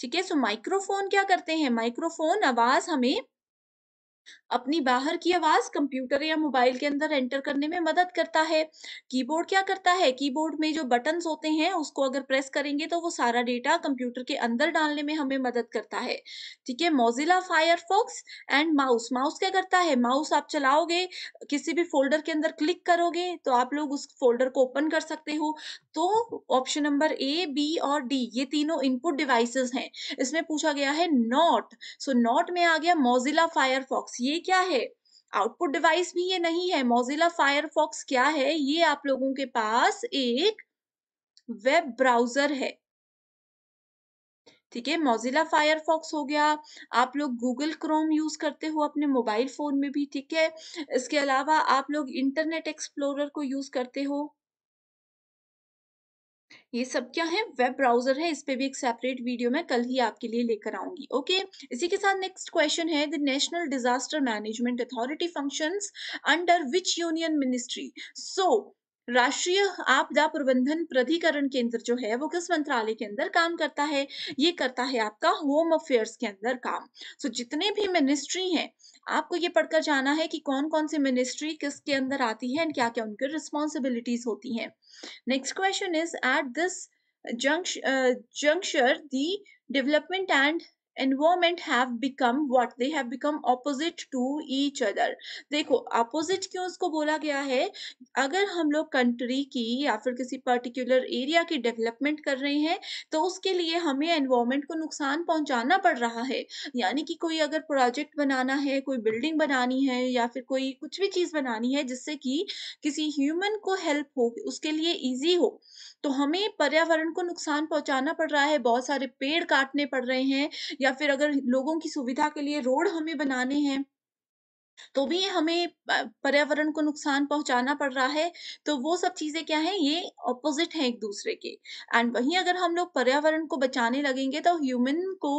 ठीक है, सो माइक्रोफोन क्या करते हैं, माइक्रोफोन आवाज हमें अपनी बाहर की आवाज कंप्यूटर या मोबाइल के अंदर एंटर करने में मदद करता है। कीबोर्ड क्या करता है, कीबोर्ड में जो बटन्स होते हैं उसको अगर प्रेस करेंगे तो वो सारा डेटा कंप्यूटर के अंदर डालने में हमें मदद करता है। ठीक है, Mozilla Firefox and mouse, mouse क्या करता है, माउस आप चलाओगे किसी भी फोल्डर के अंदर क्लिक करोगे तो आप लोग उस फोल्डर को ओपन कर सकते हो। तो ऑप्शन नंबर ए, बी और डी ये तीनों इनपुट डिवाइसेस हैं। इसमें पूछा गया है नॉट, सो नॉट में आ गया मोजिला फायरफॉक्स, ये क्या है आउटपुट डिवाइस भी ये नहीं है। मोजिला फायरफॉक्स क्या है, ये आप लोगों के पास एक वेब ब्राउजर है। ठीक है, मोजिला फायरफॉक्स हो गया, आप लोग गूगल क्रोम यूज करते हो अपने मोबाइल फोन में भी। ठीक है, इसके अलावा आप लोग इंटरनेट एक्सप्लोरर को यूज करते हो, ये सब क्या है वेब ब्राउजर है। इस पे भी एक सेपरेट वीडियो मैं कल ही आपके लिए लेकर आऊंगी। ओके, इसी के साथ नेक्स्ट क्वेश्चन है the national disaster management authority functions under which union ministry. So राष्ट्रीय आपदा प्रबंधन प्राधिकरण केंद्र जो है वो किस मंत्रालय के अंदर काम करता है, ये करता है आपका होम अफेयर्स के अंदर काम। सो so, जितने भी मिनिस्ट्री हैं आपको ये पढ़कर जाना है कि कौन कौन सी मिनिस्ट्री किसके अंदर आती है एंड क्या क्या उनकी रिस्पॉन्सिबिलिटीज होती हैं। Next question is at this juncture the development and environment have become what, they have become opposite to each other. देखो ऑपोजिट क्यों उसको बोला गया है, अगर हम लोग कंट्री की या फिर किसी पर्टिकुलर एरिया की डेवलपमेंट कर रहे हैं तो उसके लिए हमें एनवायरमेंट को नुकसान पहुंचाना पड़ रहा है। यानी कि कोई अगर प्रोजेक्ट बनाना है, कोई बिल्डिंग बनानी है या फिर कोई कुछ भी चीज़ बनानी है जिससे कि किसी ह्यूमन को हेल्प हो, उसके लिए ईजी हो, तो हमें पर्यावरण को नुकसान पहुंचाना पड़ रहा है, बहुत सारे पेड़ काटने पड़ रहे हैं, या फिर अगर लोगों की सुविधा के लिए रोड हमें बनाने हैं तो भी हमें पर्यावरण को नुकसान पहुंचाना पड़ रहा है। तो वो सब चीजें क्या है, ये ऑपोजिट हैं एक दूसरे के। एंड वहीं अगर हम लोग पर्यावरण को बचाने लगेंगे तो ह्यूमन को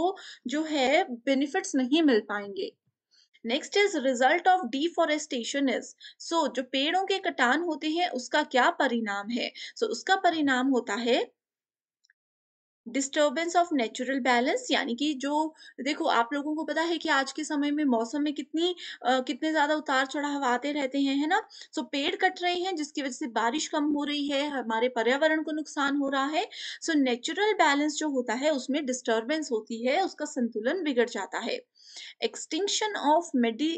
जो है बेनिफिट्स नहीं मिल पाएंगे। Next is result of deforestation is, so जो पेड़ों के कटान होते हैं उसका क्या परिणाम है, सो so, उसका परिणाम होता है डिस्टर्बेंस ऑफ नेचुरल बैलेंस। यानी कि जो देखो आप लोगों को पता है कि आज के समय में मौसम में कितनी आ, कितने ज़्यादा उतार चढ़ाव आते रहते हैं, है ना। सो so, पेड़ कट रहे हैं जिसकी वजह से बारिश कम हो रही है, हमारे पर्यावरण को नुकसान हो रहा है। सो नेचुरल बैलेंस जो होता है उसमें डिस्टर्बेंस होती है, उसका संतुलन बिगड़ जाता है। Extinction of medi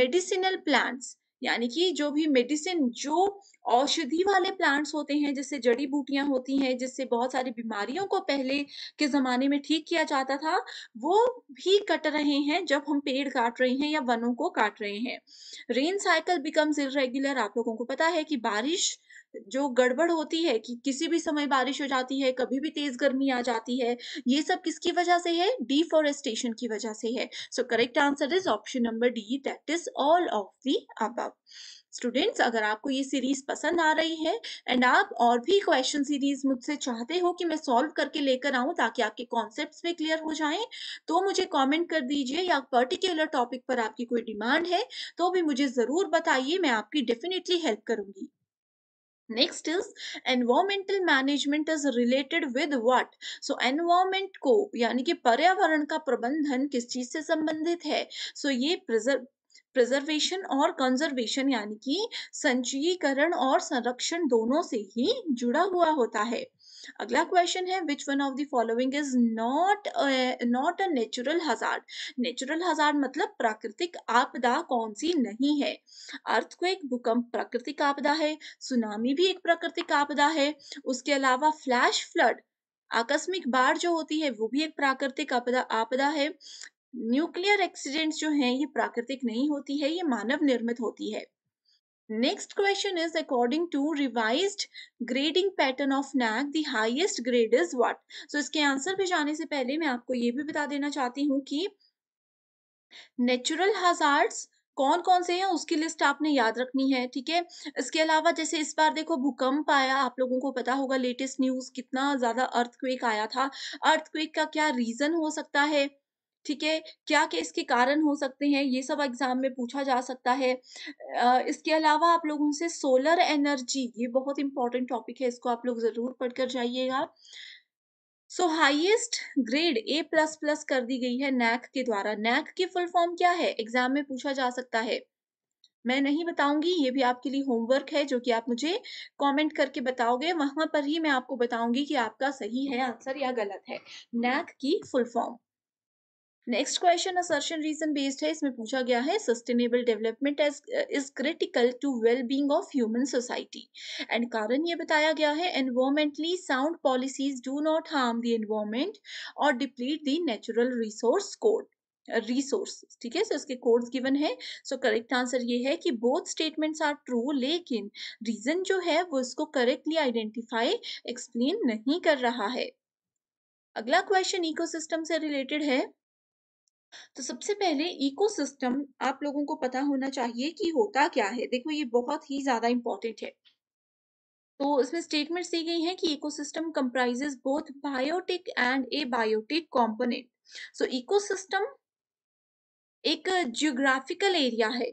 medicinal plants, यानी कि जो भी मेडिसिन जो औषधि वाले प्लांट्स होते हैं जिससे जड़ी बूटियां होती हैं, जिससे बहुत सारी बीमारियों को पहले के ज़माने में ठीक किया जाता था, वो भी कट रहे हैं जब हम पेड़ काट रहे हैं या वनों को काट रहे हैं। रेन साइकिल बिकम्स इररेगुलर, आप लोगों को पता है कि बारिश जो गड़बड़ होती है कि किसी भी समय बारिश हो जाती है, कभी भी तेज गर्मी आ जाती है, ये सब किसकी वजह से है, डिफॉरेस्टेशन की वजह से है। So correct answer is option number D, that is all of the above. Students अगर आपको ये सीरीज पसंद आ रही है एंड आप और भी क्वेश्चन सीरीज मुझसे चाहते हो कि मैं सॉल्व करके लेकर आऊं ताकि आपके कॉन्सेप्ट्स भी क्लियर हो जाएं, तो मुझे कमेंट कर दीजिए, या पर्टिकुलर टॉपिक पर आपकी कोई डिमांड है तो भी मुझे ज़रूर बताइए, मैं आपकी डेफिनेटली हेल्प करूंगी। Next is environmental management is related with what, so environment को यानी कि पर्यावरण का प्रबंधन किस चीज से संबंधित है। सो so, ये प्रिजर्व प्रिजर्वेशन और कंजर्वेशन यानी कि संचयीकरण और संरक्षण दोनों से ही जुड़ा हुआ होता है। अगला क्वेश्चन है which one of the following is not not a natural hazard. Natural hazard मतलब प्राकृतिक आपदा कौन सी नहीं है। अर्थक्वेक भूकंप प्राकृतिक आपदा है, सुनामी भी एक प्राकृतिक आपदा है, उसके अलावा फ्लैश फ्लड आकस्मिक बाढ़ जो होती है वो भी एक प्राकृतिक आपदा आपदा है। न्यूक्लियर एक्सीडेंट्स जो हैं ये प्राकृतिक नहीं होती है, ये मानव निर्मित होती है। Next question is according to revised grading pattern of NAAC the highest grade is what. So इसके आंसर पे जाने से पहले मैं आपको ये भी बता देना चाहती हूँ कि नेचुरल हजार्ड्स कौन कौन से हैं उसकी लिस्ट आपने याद रखनी है, ठीक है। इसके अलावा जैसे इस बार देखो भूकंप आया, आप लोगों को पता होगा लेटेस्ट न्यूज़ कितना ज़्यादा अर्थक्वेक आया था। अर्थक्वेक का क्या रीज़न हो सकता है, ठीक है, क्या क्या इसके कारण हो सकते हैं, ये सब एग्जाम में पूछा जा सकता है। इसके अलावा आप लोगों से सोलर एनर्जी, ये बहुत इंपॉर्टेंट टॉपिक है, इसको आप लोग जरूर पढ़कर जाइएगा। So highest grade A plus plus कर दी गई है नैक के द्वारा। नैक की फुल फॉर्म क्या है, एग्जाम में पूछा जा सकता है, मैं नहीं बताऊंगी, ये भी आपके लिए होमवर्क है जो कि आप मुझे कमेंट करके बताओगे, वहां पर ही मैं आपको बताऊंगी कि आपका सही है आंसर या गलत है। नैक की full form. Next question assertion reason based है, इसमें पूछा गया है sustainable development is critical to well being of human society, and कारण ये बताया गया है environmentally sound policies do not harm the environment or deplete the natural resource code resource, ठीक है। सो इसके कोड्स गिवन है, सो करेक्ट आंसर ये है कि बोथ स्टेटमेंट्स आर ट्रू, लेकिन रीजन जो है वो इसको करेक्टली आइडेंटिफाई एक्सप्लेन नहीं कर रहा है। अगला क्वेश्चन इकोसिस्टम से रिलेटेड है, तो सबसे पहले इकोसिस्टम आप लोगों को पता होना चाहिए कि होता क्या है। देखो ये बहुत ही ज्यादा इंपॉर्टेंट है, तो इसमें स्टेटमेंट्स दी गई हैं कि ecosystem comprises both biotic and abiotic component. So ecosystem एक जियोग्राफिकल एरिया है,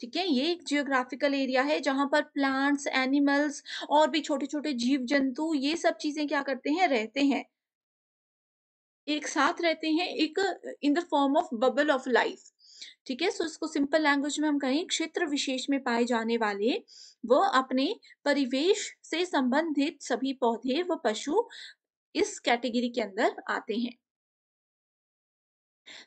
ठीक है, ये एक जियोग्राफिकल एरिया है जहाँ पर प्लांट्स, एनिमल्स और भी छोटे छोटे जीव जंतु ये सब चीजें क्या करते हैं, रहते हैं, एक साथ रहते हैं, एक in the form of bubble of life, ठीक है। सो इसको सिंपल लैंग्वेज में हम कहें क्षेत्र विशेष में पाए जाने वाले वो अपने परिवेश से संबंधित सभी पौधे व पशु इस कैटेगरी के अंदर आते हैं।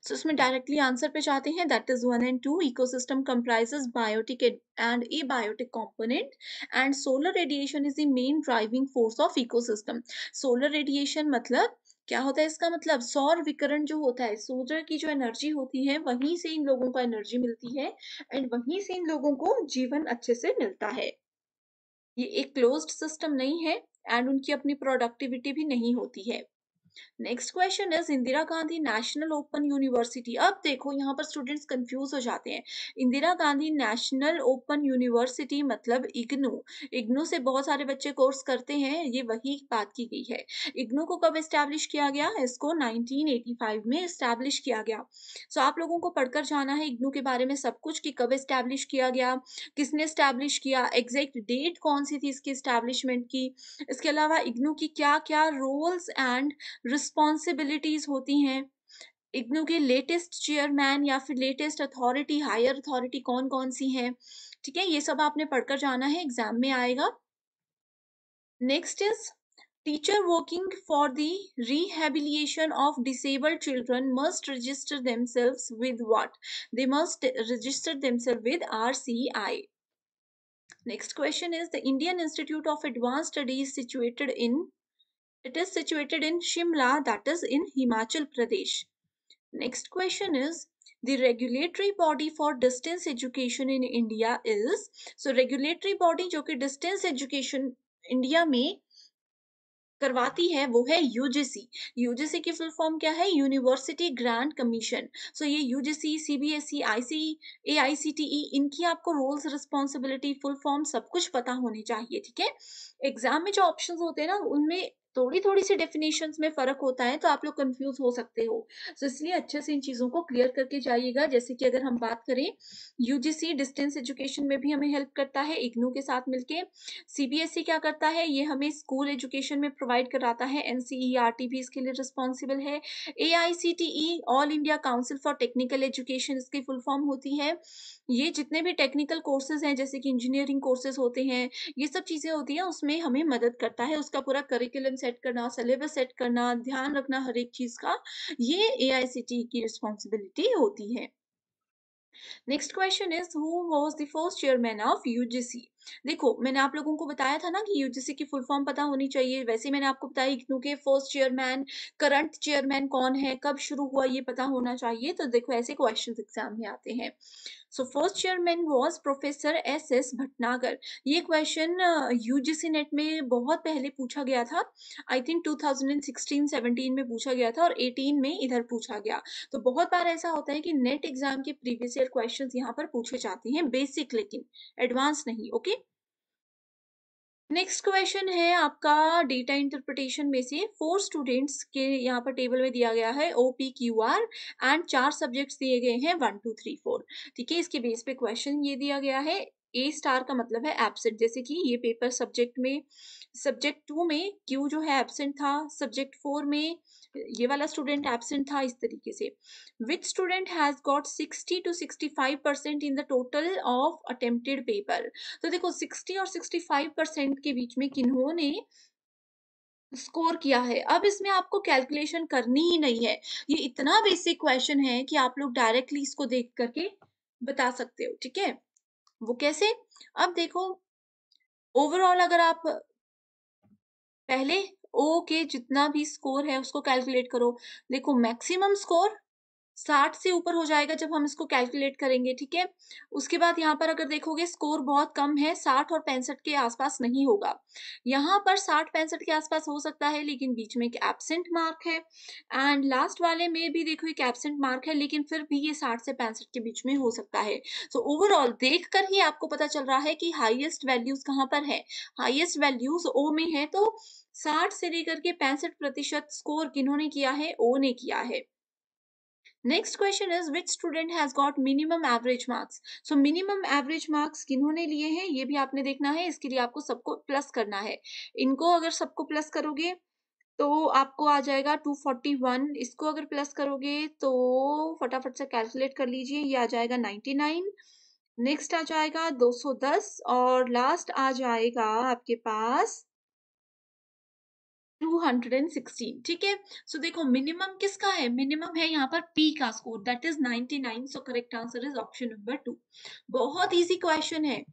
So इसमें डायरेक्टली आंसर पे जाते हैं, that is one and two. Ecosystem comprises biotic and abiotic component and solar radiation is the main driving force of ecosystem. Solar radiation मतलब क्या होता है? इसका मतलब सौर विकिरण जो होता है, सूर्य की जो एनर्जी होती है वहीं से इन लोगों को एनर्जी मिलती है एंड वहीं से इन लोगों को जीवन अच्छे से मिलता है. ये एक क्लोज्ड सिस्टम नहीं है एंड उनकी अपनी प्रोडक्टिविटी भी नहीं होती है. Next question is Indira Gandhi national open university. अब देखो यहाँ पर स्टूडेंट्स कंफ्यूज हो जाते हैं. Indira Gandhi national open university मतलब इग्नू. इग्नू से बहुत सारे बच्चे कोर्स करते हैं, ये वही बात की गई है. इग्नू को कब एस्टैब्लिश किया गया? इसको नाइनटीन एटी फाइव में एस्टैब्लिश किया गया. सो so, आप लोगों को पढ़कर जाना है इग्नू के बारे में सब कुछ कि कब एस्टैब्लिश किया गया, किसने एस्टैब्लिश किया, एग्जैक्ट डेट कौन सी थी इसकी एस्टैब्लिशमेंट की. इसके अलावा इग्नू की क्या क्या रोल्स एंड रिस्पॉन्सिबिलिटीज होती हैं, इग्नू के लेटेस्ट चेयरमैन या फिर लेटेस्ट अथॉरिटी, हायर अथॉरिटी कौन कौन सी है. ठीक है, ये सब आपने पढ़कर जाना है, एग्जाम में आएगा. Next is teacher working for the rehabilitation of disabled children must register themselves with what? They must register themselves with R C I. Next question is the Indian institute of advance studies situated in It is situated in Shimla, that is in Himachal Pradesh. Next question is the regulatory body for distance education in India is. So regulatory body जो कि distance education India में करवाती है वो है UGC. UGC की full form क्या है? University grant commission. सो ये यूजीसी, सीबीएसई, आईसीई, एआईसीटीई, इनकी आपको रोल्स, रिस्पॉन्सिबिलिटी, फुल फॉर्म सब कुछ पता होनी चाहिए. ठीक है, एग्जाम में जो ऑप्शन होते हैं ना उनमें थोड़ी थोड़ी सी डेफिनेशंस में फर्क होता है तो आप लोग कंफ्यूज हो सकते हो. सो so, इसलिए अच्छे से इन चीजों को क्लियर करके जाइएगा. जैसे कि अगर हम बात करें यूजीसी डिस्टेंस एजुकेशन में भी हमें हेल्प करता है इग्नू के साथ मिलके. सीबीएसई क्या करता है? ये हमें स्कूल एजुकेशन में प्रोवाइड कराता है. एनसीईआरटी भी इसके लिए रिस्पॉन्सिबल है. AICTE all India council for technical education इसकी फुल फॉर्म होती है. ये जितने भी टेक्निकल कोर्सेज हैं जैसे कि इंजीनियरिंग कोर्सेज होते हैं, ये सब चीजें होती हैं, उसमें हमें मदद करता है. उसका पूरा करिकुलम सेट करना, सिलेबस सेट करना, ध्यान रखना हर एक चीज का, ये एआईसीटीई की रिस्पॉन्सिबिलिटी होती है. Next question is who was the first chairman of UGC. देखो मैंने आप लोगों को बताया था ना कि यूजीसी की फुल फॉर्म पता होनी चाहिए. वैसे मैंने आपको बताया इग्नू के फर्स्ट चेयरमैन, करंट चेयरमैन कौन है, कब शुरू हुआ, ये पता होना चाहिए. तो देखो ऐसे क्वेश्चन एग्जाम में आते हैं. So first chairman was professor S S Bhatnagar. ये क्वेश्चन यूजीसी नेट में बहुत पहले पूछा गया था. I think two thousand sixteen seventeen में पूछा गया था और एटीन में इधर पूछा गया. तो बहुत बार ऐसा होता है कि नेट एग्जाम के प्रीवियस ईयर क्वेश्चन यहाँ पर पूछे जाते हैं, बेसिक लेकिन एडवांस नहीं. ओके, नेक्स्ट क्वेश्चन है आपका डेटा इंटरप्रिटेशन में से फोर स्टूडेंट्स के यहाँ पर टेबल में दिया गया है O P Q R and चार सब्जेक्ट्स दिए गए हैं वन टू थ्री फोर. ठीक है, इसके बेस पे क्वेश्चन ये दिया गया है. ए स्टार का मतलब है एब्सेंट. जैसे कि ये पेपर सब्जेक्ट में, सब्जेक्ट टू में क्यू जो है एब्सेंट था, सब्जेक्ट फोर में ये वाला स्टूडेंट एब्सेंट था. इस तरीके से which student has got sixty two sixty five percent in the total of attempted paper. तो देखो सिक्सटी और सिक्सटी फाइव परसेंट के बीच में किन्होंने स्कोर किया है. अब इसमें आपको कैलकुलेशन करनी ही नहीं है. ये इतना बेसिक क्वेश्चन है कि आप लोग डायरेक्टली इसको देख करके बता सकते हो. ठीक है, वो कैसे? अब देखो ओवरऑल अगर आप पहले ओ के जितना भी स्कोर है उसको कैलकुलेट करो. देखो मैक्सिमम स्कोर साठ से ऊपर हो जाएगा जब हम इसको कैलकुलेट करेंगे. ठीक है, उसके बाद यहाँ पर अगर देखोगे स्कोर बहुत कम है, साठ और पैंसठ के आसपास नहीं होगा. यहाँ पर साठ पैंसठ के आसपास हो सकता है लेकिन बीच में एक एब्सेंट मार्क है एंड लास्ट वाले में भी देखो एक एब्सेंट मार्क है लेकिन फिर भी ये साठ से पैंसठ के बीच में हो सकता है. सो ओवरऑल देख कर ही आपको पता चल रहा है कि हाइएस्ट वैल्यूज कहाँ पर है. हाइएस्ट वैल्यूज ओ में है तो साठ से लेकर के पैंसठ प्रतिशत स्कोर किन्होंने किया है? ओ ने किया है. Next question is which student has got minimum average marks. So minimum average marks किन्होंने लिए हैं ये भी आपने देखना है. इसके लिए आपको सबको प्लस करना है. इनको अगर सबको प्लस करोगे तो आपको आ जाएगा टू फोर्टी वन. इसको अगर प्लस करोगे तो फटाफट से कैलकुलेट कर लीजिए, ये आ जाएगा नाइन्टी नाइन. नेक्स्ट आ जाएगा दो सौ दस और लास्ट आ जाएगा आपके पास टू हंड्रेड सिक्सटीन. ठीक है, सो देखो मिनिमम किसका है, मिनिमम है यहाँ पर पी का score, that is ninety nine. So correct answer is option number two. बहुत इजी क्वेश्चन है.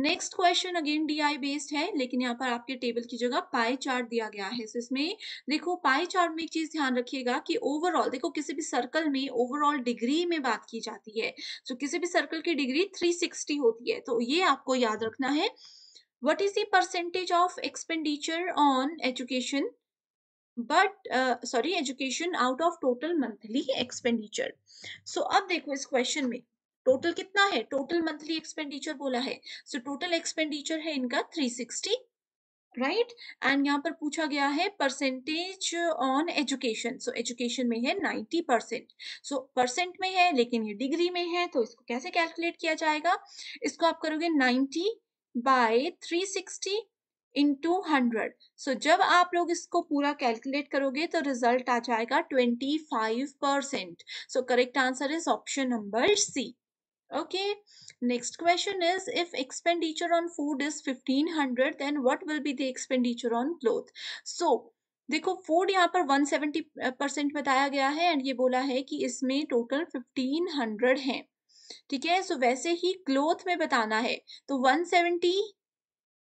Next question again DI based है, लेकिन यहाँ पर आपके टेबल की जगह पाई चार्ट दिया गया है. सो इसमें देखो पाई चार्ट में एक चीज ध्यान रखिएगा कि ओवरऑल देखो किसी भी सर्कल में ओवरऑल डिग्री में बात की जाती है. सो किसी भी सर्कल की डिग्री थ्री सिक्सटी होती है, तो ये आपको याद रखना है. What is the percentage of expenditure on education? But uh, sorry, education out of total monthly expenditure. So अब देखो इस question में total कितना है? Total monthly expenditure बोला है. So total expenditure है इनका थ्री सिक्सटी, right? And यहाँ पर पूछा गया है percentage on education. So education में है नाइंटी परसेंट. So percent में है, लेकिन ये degree में है, तो इसको कैसे calculate किया जाएगा? इसको आप करोगे ninety by three sixty into hundred. So जब आप लोग इसको पूरा कैलकुलेट करोगे तो रिजल्ट आ जाएगा twenty five percent. So correct answer is option number C. Okay, next question is if expenditure on food is fifteen hundred, then what will be the expenditure on cloth. So देखो food यहाँ पर one seventy percent बताया गया है, and ये बोला है कि इसमें टोटल फिफ्टीन हंड्रेड है. ठीक है, सो वैसे ही क्लोथ में बताना है, तो वन सेवेंटी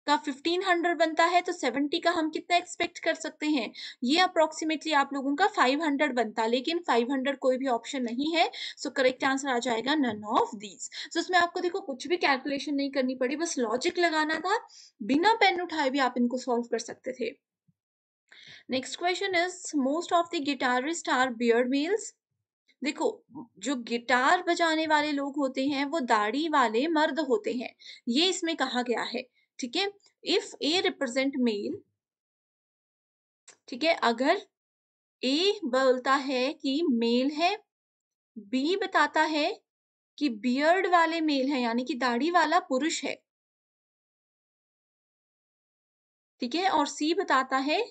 का फिफ्टीन हंड्रेड बनता है, तो सेवेंटी का हम कितना एक्सपेक्ट कर सकते हैं, ये अप्रोक्सीमेटली आप लोगों का फाइव हंड्रेड बनता, लेकिन फाइव हंड्रेड कोई भी ऑप्शन नहीं है. सो करेक्ट आंसर आ जाएगा नन ऑफ दीज. सो इसमें आपको देखो कुछ भी कैलकुलेशन नहीं करनी पड़ी, बस लॉजिक लगाना था, बिना पेन उठाए भी आप इनको सॉल्व कर सकते थे. Next question is most of the guitarist are beard males. देखो जो गिटार बजाने वाले लोग होते हैं वो दाढ़ी वाले मर्द होते हैं, ये इसमें कहा गया है. ठीक है, इफ ए रिप्रेजेंट मेल, ठीक है, अगर ए बोलता है कि मेल है, बी बताता है कि बियर्ड वाले मेल है, यानी कि दाढ़ी वाला पुरुष है, ठीक है, और सी बताता है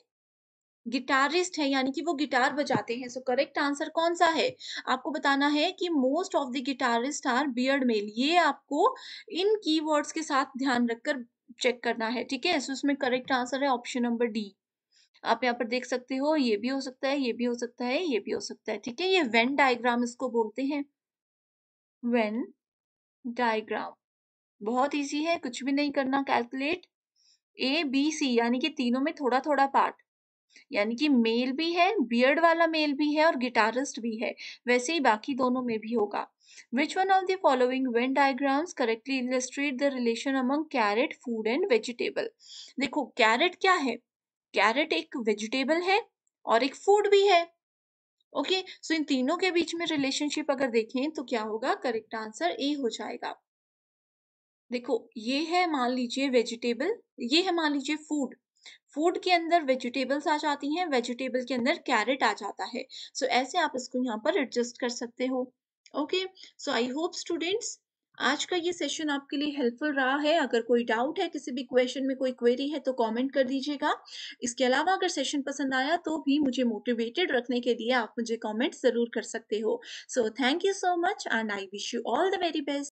गिटारिस्ट है, यानी कि वो गिटार बजाते हैं. सो करेक्ट आंसर कौन सा है, आपको बताना है कि most of the guitarist are beard male. ये आपको इन कीवर्ड्स के साथ ध्यान रखकर चेक करना है. ठीक है, सो इसमें करेक्ट आंसर है ऑप्शन नंबर डी. आप यहाँ पर देख सकते हो, ये भी हो सकता है, ये भी हो सकता है, ये भी हो सकता है. ठीक है, ये वेन डायग्राम इसको बोलते हैं, वेन डायग्राम. बहुत ईजी है, कुछ भी नहीं करना कैलकुलेट. ए बी सी यानी कि तीनों में थोड़ा थोड़ा पार्ट, यानी कि मेल भी है, बियर्ड वाला मेल भी है, और गिटारिस्ट भी है, वैसे ही बाकी दोनों में भी होगा. Which one of the following Venn diagrams correctly illustrate the relation among carrot, food and vegetable? देखो कैरेट क्या है, कैरेट एक वेजिटेबल है और एक फूड भी है. ओके, सो इन तीनों के बीच में रिलेशनशिप अगर देखें तो क्या होगा, करेक्ट आंसर ए हो जाएगा. देखो ये है मान लीजिए वेजिटेबल, ये है मान लीजिए फूड, फूड के अंदर वेजिटेबल्स आ जाती हैं, वेजिटेबल के अंदर कैरेट आ जाता है. सो so, ऐसे आप इसको यहाँ पर एडजस्ट कर सकते हो. Okay, so I hope students आज का ये सेशन आपके लिए हेल्पफुल रहा है. अगर कोई डाउट है, किसी भी क्वेश्चन में कोई क्वेरी है, तो कमेंट कर दीजिएगा. इसके अलावा अगर सेशन पसंद आया तो भी मुझे मोटिवेटेड रखने के लिए आप मुझे कमेंट जरूर कर सकते हो. So thank you so much and I wish you all the very best.